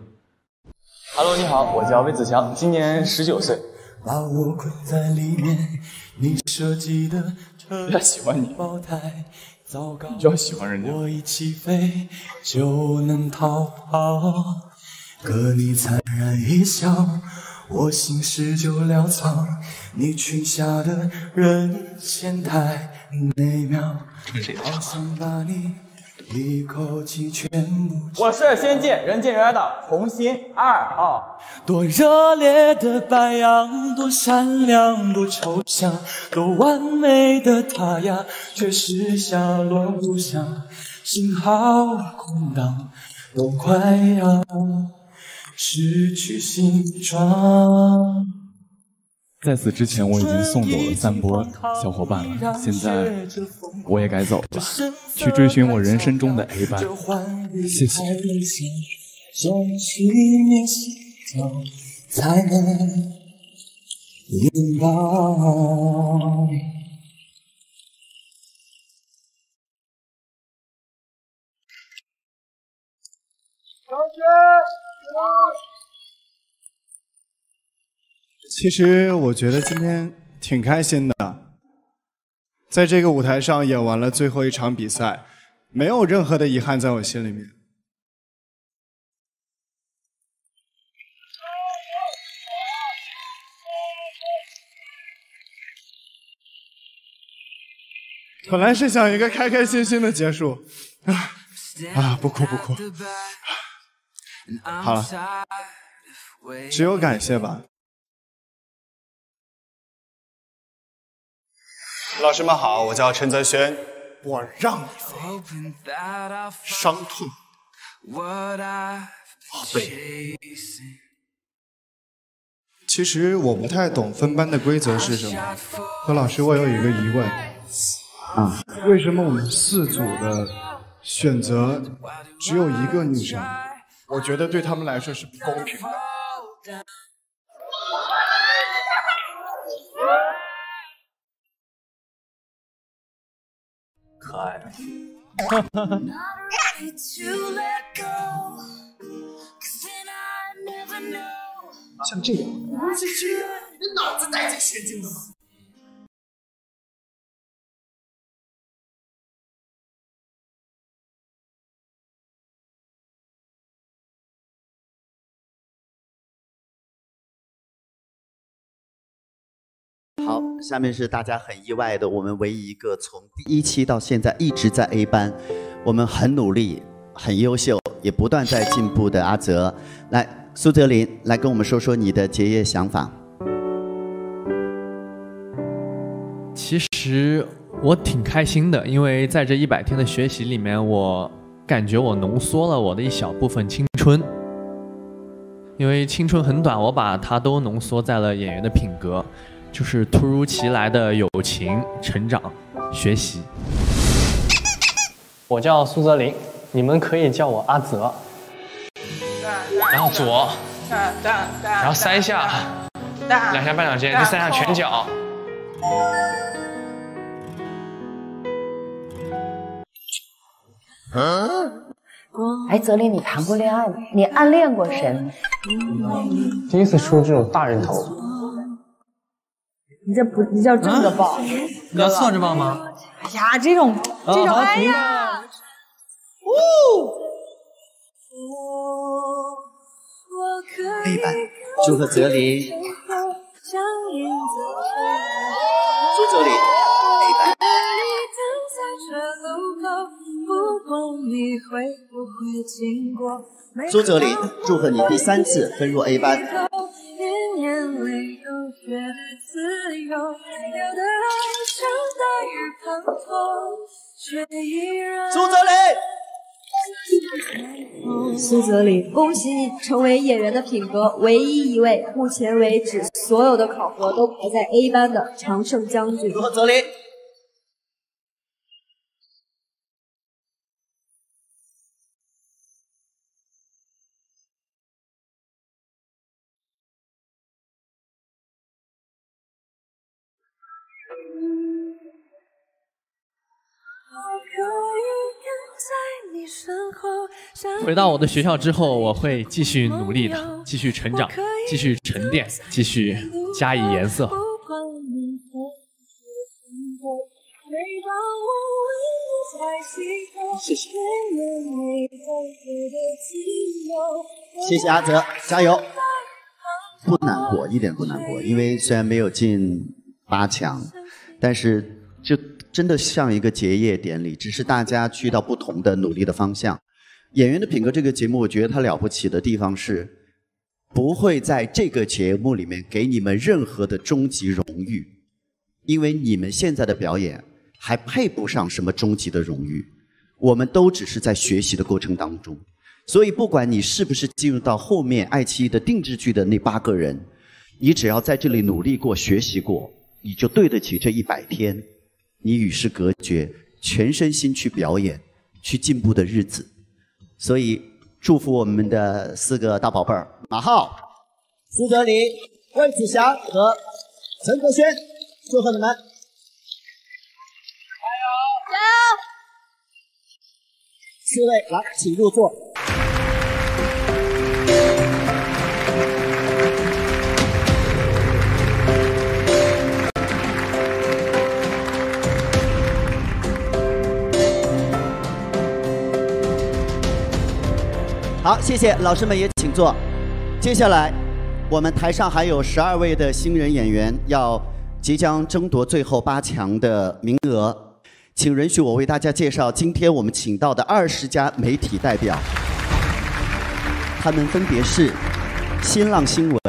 Hello， 你好，我叫魏子强，今年19岁。把我困在里面，你设计的车要喜欢你，你就要喜欢人家。我一起飞就能逃跑，和你灿然一笑，我心事就潦草。你裙下的人显太美妙。 我是仙界人见人爱的红心2。多热烈的白羊，多善良，多抽象，多完美的他呀，却是下落不详，心好空荡，都快要失去形状。在此之前，我已经送走了三波小伙伴了，现在我也该走了，去追寻我人生中的 A 班。谢谢。其实我觉得今天挺开心的，在这个舞台上演完了最后一场比赛，没有任何的遗憾在我心里面。本来是想一个开开心心的结束，不哭不哭。好了，只有感谢吧。 老师们好，我叫陈泽轩。我让你飞，伤痛，宝贝。其实我不太懂分班的规则是什么。何老师，我有一个疑问，为什么我们四组的选择只有一个女生？我觉得对他们来说是不公平的。 可爱的，像这样，你脑子带进神经了吗？好，下面是大家很意外的，我们唯一一个从第一期到现在一直在 A 班，我们很努力、很优秀，也不断在进步的阿泽，来，苏泽林来跟我们说说你的结业想法。其实我挺开心的，因为在这100天的学习里面，我感觉我浓缩了我的一小部分青春，因为青春很短，我把它都浓缩在了演员的品格。 就是突如其来的友情、成长、学习。我叫苏泽林，你们可以叫我阿泽。然后左，然后三下，两下半脚尖，第三下拳脚。哎，泽林，你谈过恋爱吗？你暗恋过谁吗？第一次梳这种大人头。 你叫正着抱，你要侧着抱吗？哎呀，这种，哎呀，A 班，祝贺泽林，祝泽林 A 班。苏泽林，祝贺你第3次分入 A 班。 苏泽林，恭喜你成为演员的品格唯一一位，目前为止所有的考核都排在 A 班的常胜将军。苏泽林。 回到我的学校之后，我会继续努力的，继续成长，继续沉淀，继续加以颜色。谢谢，谢谢阿泽，加油！不难过，一点不难过，因为虽然没有进8强，但是就。 真的像一个结业典礼，只是大家去到不同的努力的方向。演员的品格这个节目，我觉得它了不起的地方是，不会在这个节目里面给你们任何的终极荣誉，因为你们现在的表演还配不上什么终极的荣誉。我们都只是在学习的过程当中，所以不管你是不是进入到后面爱奇艺的定制剧的那8个人，你只要在这里努力过、学习过，你就对得起这100天，你与世隔绝，全身心去表演、去进步的日子。所以祝福我们的4个大宝贝儿：马浩、苏哲林、魏子霞和陈泽轩，祝贺你们！ 4位，来，请入座。好，谢谢老师们，也请坐。接下来，我们台上还有12位的新人演员要即将争夺最后8强的名额。 请允许我为大家介绍今天我们请到的20家媒体代表，他们分别是新浪新闻、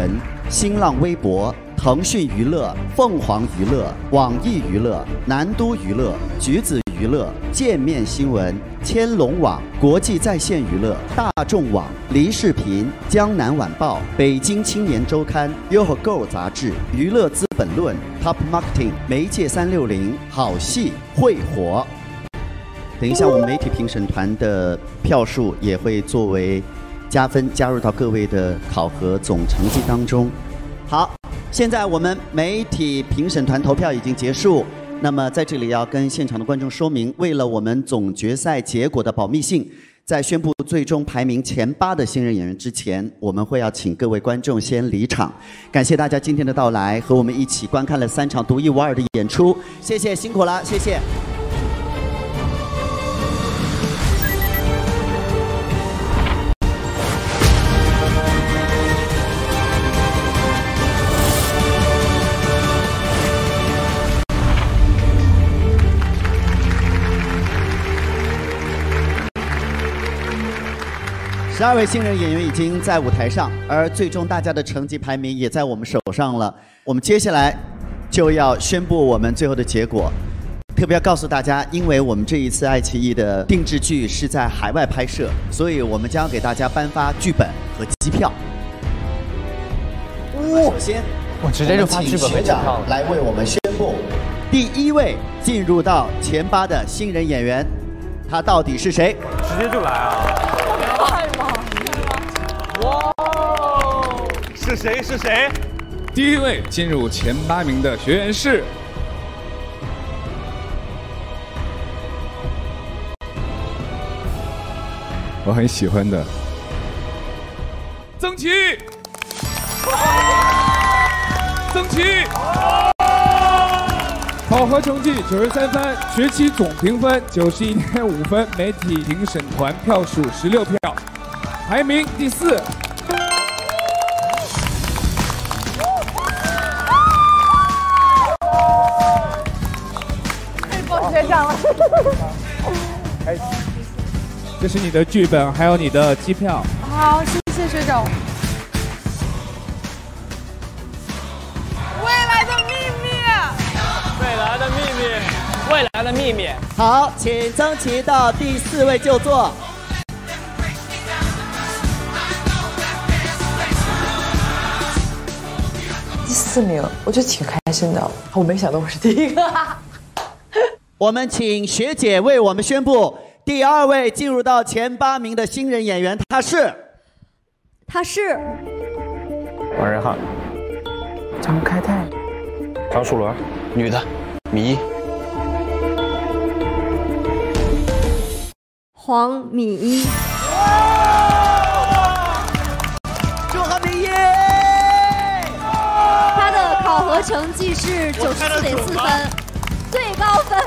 新浪微博、腾讯娱乐、凤凰娱乐、网易娱乐、南都娱乐、橘子娱乐、界面新闻、千龙网、国际在线娱乐、大众网、梨视频、江南晚报、北京青年周刊、Yoho Go 杂志、娱乐资本论、Top Marketing、媒介360、好戏、会火。等一下，我们媒体评审团的票数也会作为加分加入到各位的考核总成绩当中。好，现在我们媒体评审团投票已经结束。 那么在这里要跟现场的观众说明，为了我们总决赛结果的保密性，在宣布最终排名前8的新人演员之前，我们会要请各位观众先离场。感谢大家今天的到来，和我们一起观看了3场独一无二的演出，谢谢，辛苦了，谢谢。12位新人演员已经在舞台上，而最终大家的成绩排名也在我们手上了。我们接下来就要宣布我们最后的结果。特别要告诉大家，因为我们这一次爱奇艺的定制剧是在海外拍摄，所以我们将给大家颁发剧本和机票。首先，我直接就发剧本和机票来为我们宣布，第1位进入到前8的新人演员，他到底是谁？直接就来啊！ 是谁？是谁？第1位进入前8名的学员是我很喜欢的曾奇。曾奇，考核成绩93分，学期总评分91.5分，媒体评审团票数16票，排名第4。 学长了，哎，这是你的剧本，还有你的机票。好，谢谢学长。未来的秘密，未来的秘密，未来的秘密。好，请曾奇到第4位就坐。 第4名，我觉得挺开心的。我没想到我是第1个。我们请学姐为我们宣布，第2位进入到前8名的新人演员，他是王仁汉、张开泰、唐淑伦，女的，米一、黄米一。祝贺米一！他的考核成绩是94.4分。 最高分，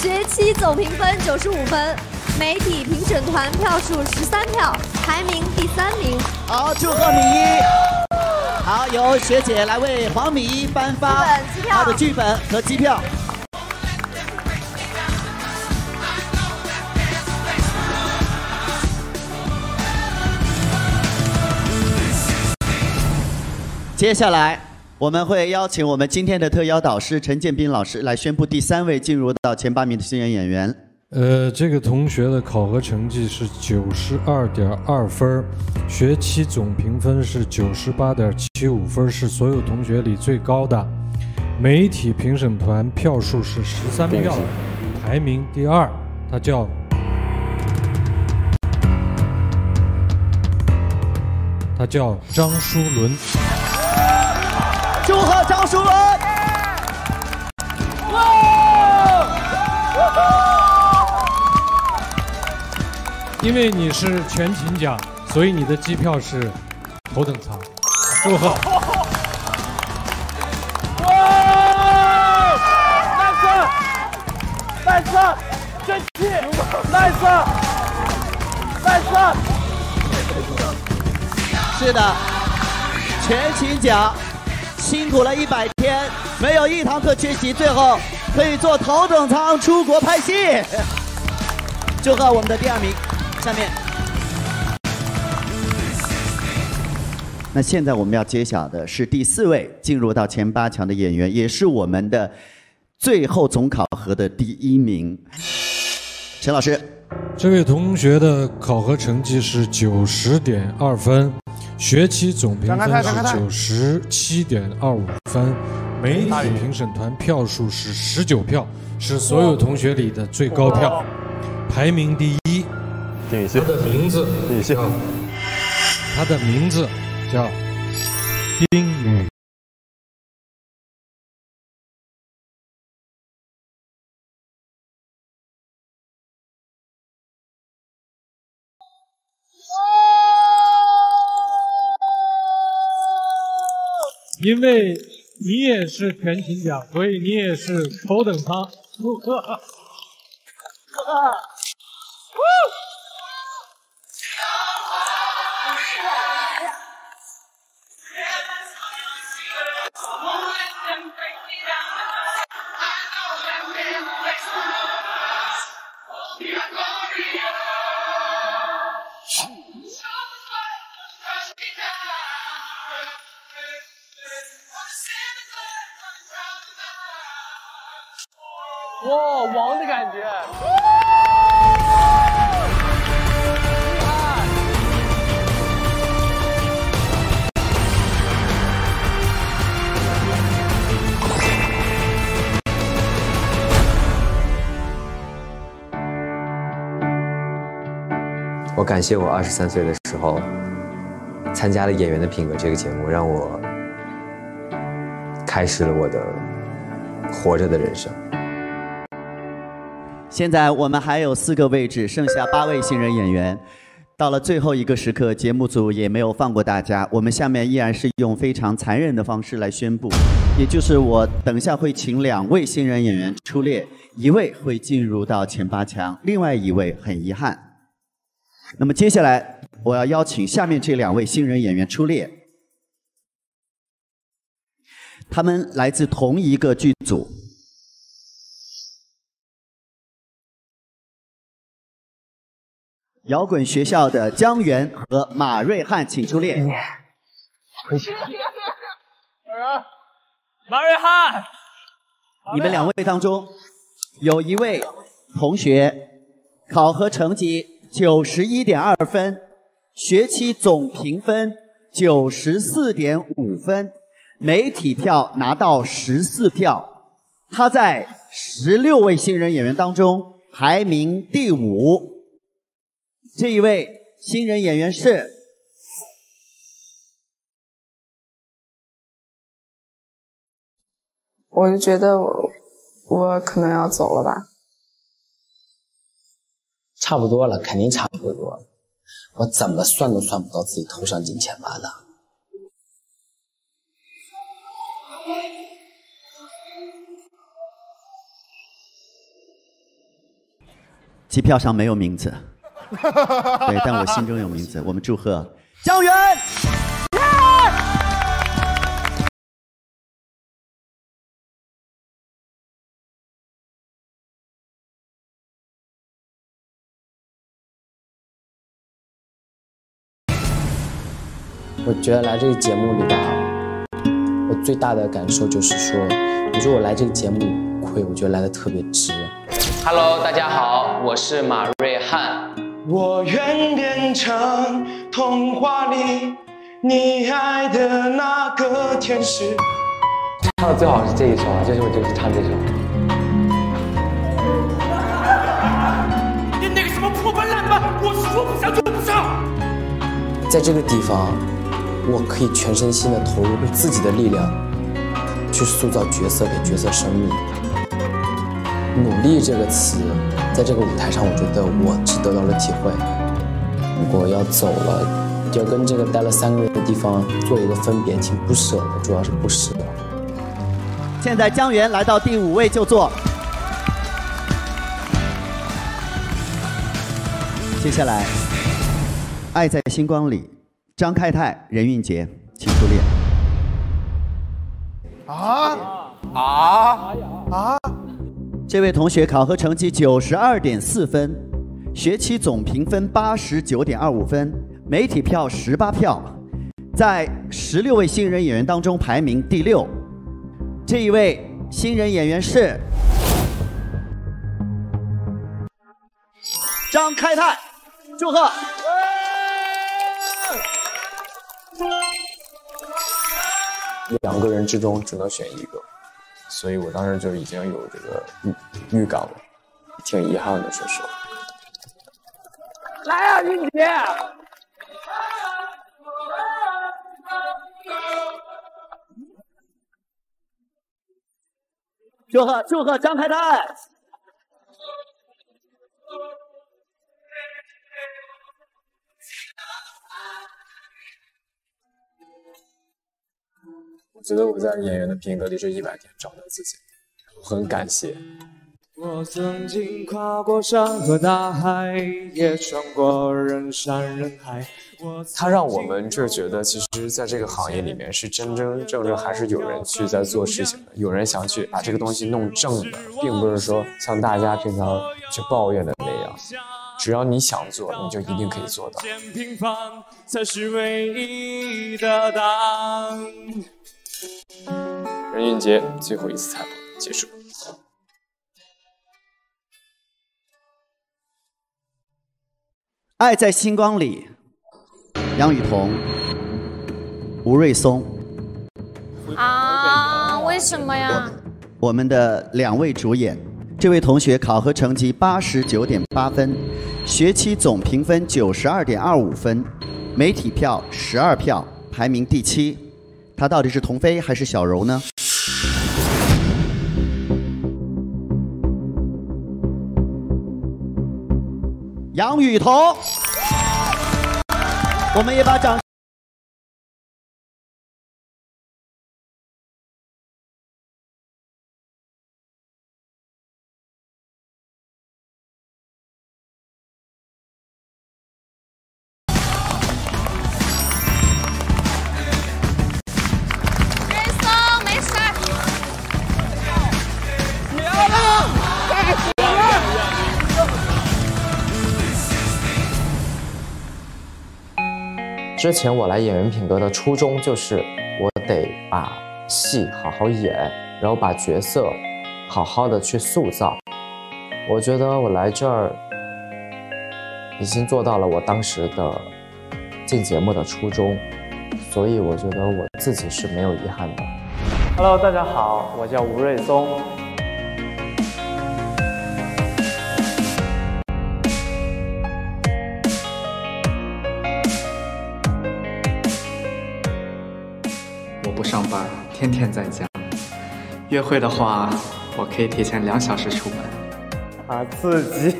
学期总评分95分，媒体评审团票数13票，排名第3名。好，祝贺米一！好，由学姐来为黄米一颁发她的剧本和机票。接下来。 我们会邀请我们今天的特邀导师陈建斌老师来宣布第3位进入到前8名的新人演员。这个同学的考核成绩是92.2分，学期总评分是98.75分，是所有同学里最高的。媒体评审团票数是13票，排名第2，他叫张书伦。祝贺张书伦！因为你是全勤奖，所以你的机票是头等舱。祝贺！哇！nice， 真气 ，nice， 是的，全勤奖，辛苦了100天，没有一堂课缺席，最后可以坐头等舱出国拍戏。祝贺我们的第2名。下面，那现在我们要揭晓的是第4位进入到前8强的演员，也是我们的最后总考核的第1名。陈老师，这位同学的考核成绩是90.2分，学期总评分是97.25分，媒体评审团票数是19票，是所有同学里的最高票，排名第1。他的名字叫丁宇。因为你也是全勤奖，所以你也是头等舱。祝贺！王的感觉，我感谢我23岁的时候参加了《演员的品格》这个节目，让我开始了我的活着的人生。现在我们还有4个位置，剩下8位新人演员。到了最后一个时刻，节目组也没有放过大家。我们下面依然是用非常残忍的方式来宣布，也就是我等一下会请2位新人演员出列，1位会进入到前8强，另外1位很遗憾。那么接下来我要邀请下面这2位新人演员出列，他们来自同一个剧组。摇滚学校的姜源和马瑞汉，请出列。回去。马瑞汉，你们2位当中，有1位同学考核成绩91.2分，学期总评分94.5分，媒体票拿到14票，他在16位新人演员当中排名第5。这一位新人演员是我就觉得我可能要走了吧。差不多了，肯定差不多了，我怎么算都算不到自己头上进前8的。机票上没有名字。对，但我心中有名字。我们祝贺姜源。我觉得来这个节目里吧，我最大的感受就是说，我来这个节目亏，我觉得来的特别值。Hello， 大家好，我是马瑞汉。我愿变成童话里你爱的那个天使。唱的最好是这一首啊，就是我就是唱这首。你那个什么破烂烂吧，我说不上就不上。在这个地方，我可以全身心的投入自己的力量，去塑造角色，给角色生命。 努力这个词，在这个舞台上，我觉得我是得到了体会。如果要走了，要跟这个待了3个月的地方做一个分别，挺不舍的，主要是不舍。现在江源来到第5位就坐。接下来，《爱在星光里》，张开泰、任韵杰，请出列。这位同学考核成绩92.4分，学期总评分89.25分，媒体票18票，在16位新人演员当中排名第6。这一位新人演员是张开泰，祝贺！2个人之中只能选1个。 所以我当时就已经有这个预感了，挺遗憾的，说实话。来啊，韵杰！祝贺祝贺张开泰！我觉得我在演员的品格里这100天找到自己，我很感谢。我曾经跨过山和大海，也穿过人山人海。他让我们就觉得，其实在这个行业里面是真真正正还是有人去在做事情的，有人想去把这个东西弄正的，并不是说像大家平常去抱怨的那样。 只要你想做，你就一定可以做到。任韵杰最后一次采访结束。爱在星光里，杨雨桐、吴瑞松。啊，为什么呀？我们的2位主演。 这位同学考核成绩89.8分，学期总评分92.25分，媒体票12票，排名第7。他到底是童飞还是小柔呢？杨雨桐，我们也把掌声。 之前我来演员品格的初衷就是，我得把戏好好演，然后把角色好好的去塑造。我觉得我来这儿已经做到了我当时的进节目的初衷，所以我觉得我自己是没有遗憾的。Hello， 大家好，我叫吴瑞松。 上班，天天在家。约会的话，我可以提前2小时出门。好刺激！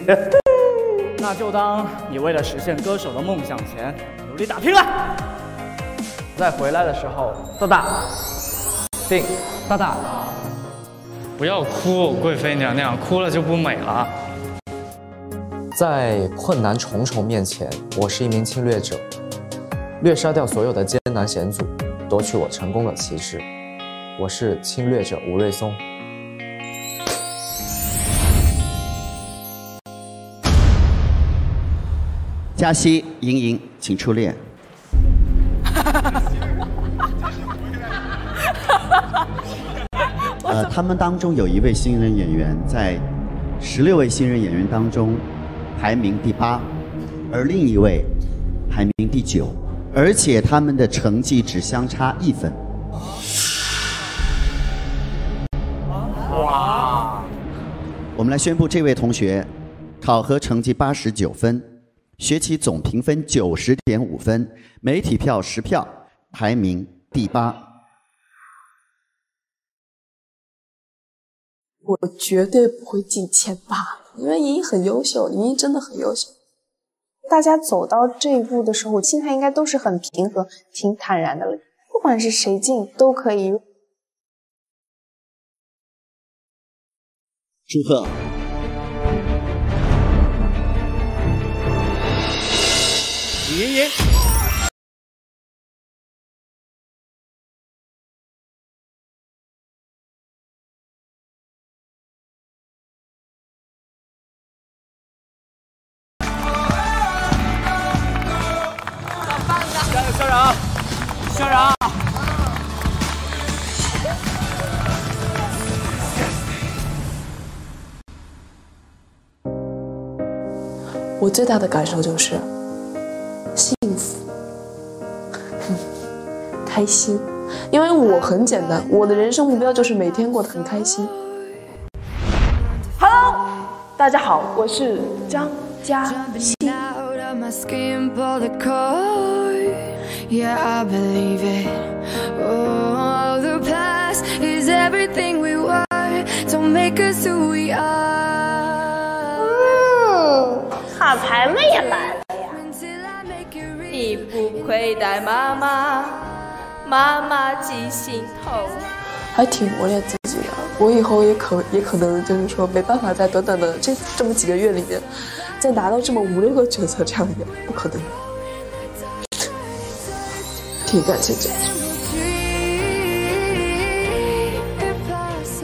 那就当你为了实现歌手的梦想前努力打拼了。在回来的时候，大大，定，大大，不要哭，贵妃娘娘，哭了就不美了。在困难重重面前，我是一名侵略者，掠杀掉所有的艰难险阻。 夺取我成功的旗帜，我是侵略者吴瑞松。嘉熙、莹莹，请出列。他们当中有一位新人演员在16位新人演员当中排名第8，而另一位排名第9，而且他们的成绩只相差1分。哇！我们来宣布这位同学考核成绩89分，学期总评分90.5分，媒体票10票，排名第8。 我绝对不会进前8，因为莹莹很优秀，莹莹真的很优秀。大家走到这一步的时候，心态应该都是很平和、挺坦然的了。不管是谁进，都可以。祝贺！李莹莹。 校长，我最大的感受就是幸福、开心，因为我很简单，我的人生目标就是每天过得很开心。Hello， 大家好，我是张嘉欣。 Yeah, I believe it. Oh, the past is everything we were. Don't make us who we are. 好牌们也来了呀！你不亏待妈妈，妈妈记心头。还挺磨练自己的，我以后也可能就是说没办法在短短的这么几个月里面，再拿到这么5、6个角色，这样也不可能。 挺感谢这，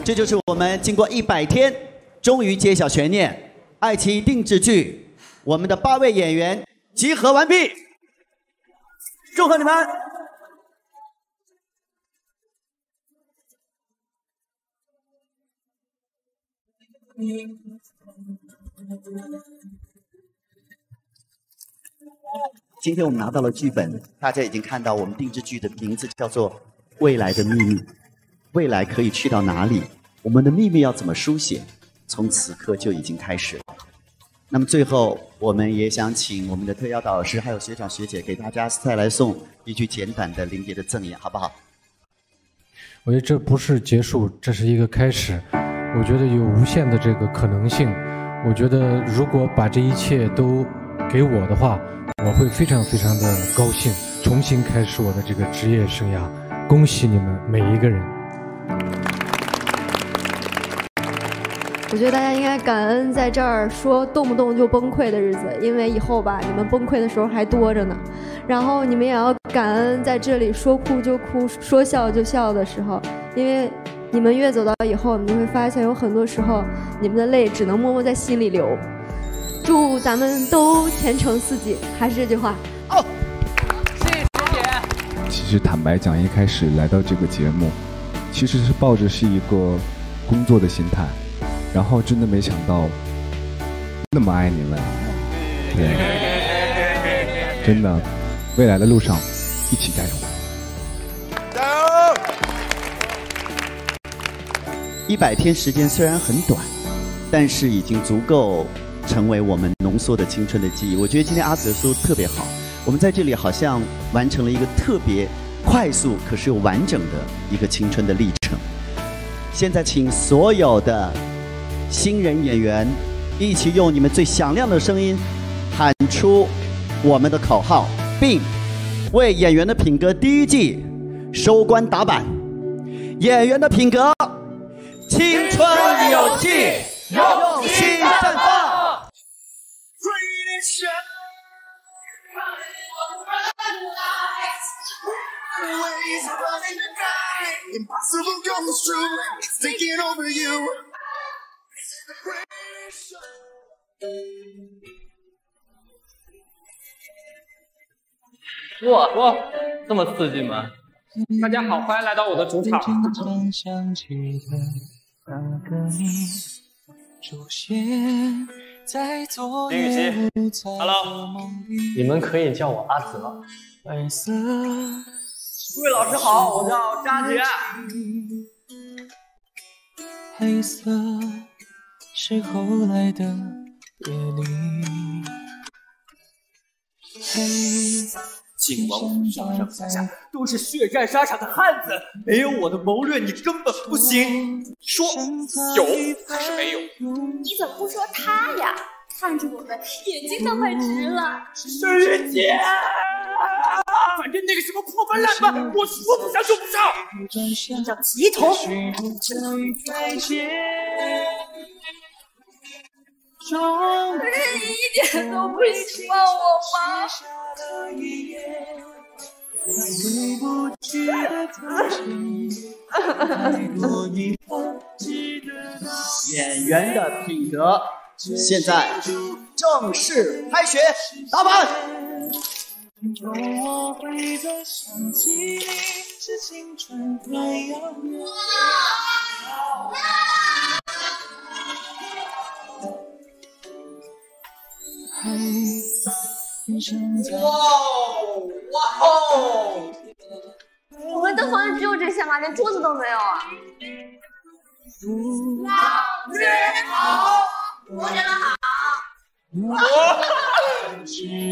这就是我们经过100天，终于揭晓悬念。爱奇艺定制剧，我们的8位演员集合完毕，祝贺你们！今天我们拿到了剧本，大家已经看到我们定制剧的名字叫做《未来的秘密》，未来可以去到哪里？我们的秘密要怎么书写？从此刻就已经开始了。那么最后，我们也想请我们的特邀导师还有学长学姐给大家再来送一句简短的临别的赠言，好不好？我觉得这不是结束，这是一个开始。我觉得有无限的这个可能性。我觉得如果把这一切都给我的话。 我会非常非常的高兴，重新开始我的这个职业生涯。恭喜你们每一个人！我觉得大家应该感恩在这儿说动不动就崩溃的日子，因为以后吧，你们崩溃的时候还多着呢。然后你们也要感恩在这里说哭就哭、说笑就笑的时候，因为你们越走到以后，你会发现有很多时候你们的泪只能默默在心里流。 祝咱们都前程似锦，还是这句话。哦，谢谢姐。其实坦白讲，一开始来到这个节目，其实是抱着是一个工作的心态，然后真的没想到那么爱你们，对，真的，未来的路上一起加油！加油！100天时间虽然很短，但是已经足够。 成为我们浓缩的青春的记忆。我觉得今天阿紫说特别好，我们在这里好像完成了一个特别快速，可是又完整的一个青春的历程。现在请所有的新人演员一起用你们最响亮的声音喊出我们的口号，并为演员的品格第1季收官打板。演员的品格，青春有气，勇气绽放。 哇，这么刺激吗？大家好，欢迎来到我的主场。李雨琦 ，Hello， 你们可以叫我阿紫了。哎，各位老师好，我叫佳杰。黑色是后来的别离。黑。 靖王府上上下下都是血战沙场的汉子，没有我的谋略，你根本不行。说有还是没有？你怎么不说他呀？看着我们眼睛都快直了。沈玉洁，反正那个什么破斑烂漫，我不想就不上。你找齐同。可是你一点都不喜欢我吗？ 演员的品德，现在正式开学，打板。哇哦！我们的房间只有这些吗？连桌子都没有啊！老师好，同学们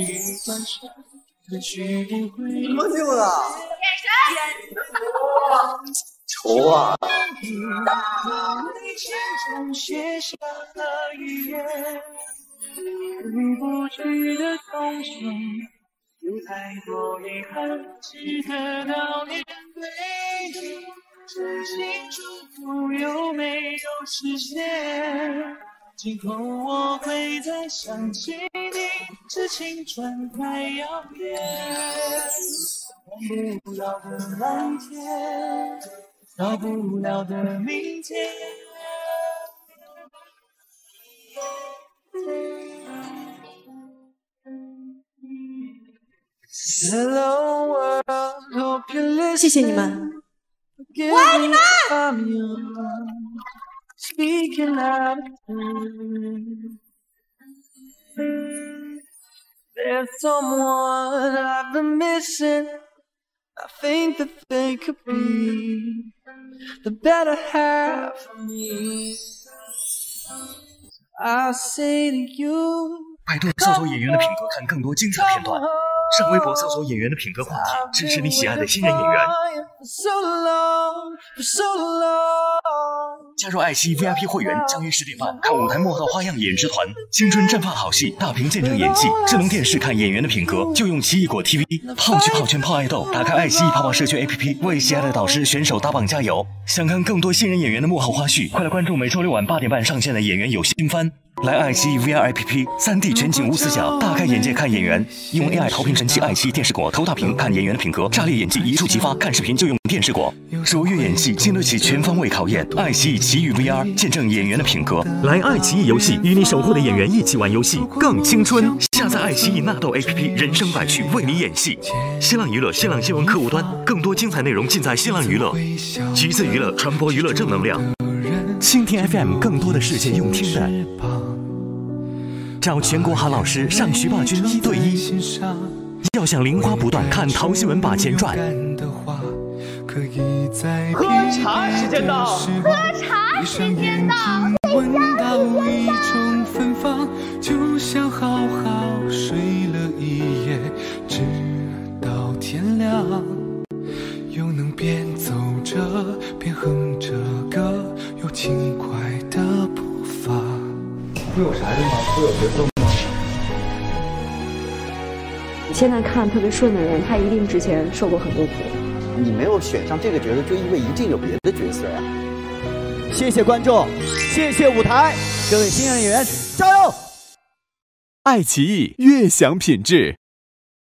好。什么秀的？眼神。 愁啊！到不了的明天。谢谢你们。喂，你们！ I think that they could be the better half of me. I say to you. 百度搜索演员的品格，看更多精彩片段。上微博搜索演员的品格话题，支持你喜爱的新人演员。加入爱奇艺 VIP 会员，将于10点半看舞台幕后花样演职团，青春绽放好戏，大屏见证演技。智能电视看演员的品格，就用奇异果 TV。泡剧、泡圈、泡爱豆，打开爱奇艺泡泡社区 APP， 为喜爱的导师、选手打榜加油。想看更多新人演员的幕后花絮，快来关注每周6晚8点半上线的《演员有新番》。 来爱奇艺 VR APP 3D 全景无死角，大开眼界看演员。用 AI 投屏神器爱奇艺电视果，投大屏看演员的品格，炸裂演技一触即发。看视频就用电视果，卓越演技经得起全方位考验。爱奇艺奇遇 VR 见证演员的品格。来爱奇艺游戏，与你守护的演员一起玩游戏，更青春。下载爱奇艺纳豆 APP， 人生百趣为你演戏。新浪娱乐、新浪新闻客户端，更多精彩内容尽在新浪娱乐。橘子娱乐传播娱乐正能量。蜻蜓 FM 更多的世界用听的。 找全国韩老师上徐霸君1对1，要想零花不断，看淘新闻把钱赚。喝茶时间到！喝茶时间到！回家回家。 会有啥用吗？会有别动吗？你现在看特别顺的人，他一定之前受过很多苦。你没有选上这个角色，就因为一定有别的角色呀、啊。谢谢观众，谢谢舞台，各位新人演员，加油！爱奇艺，悦享品质。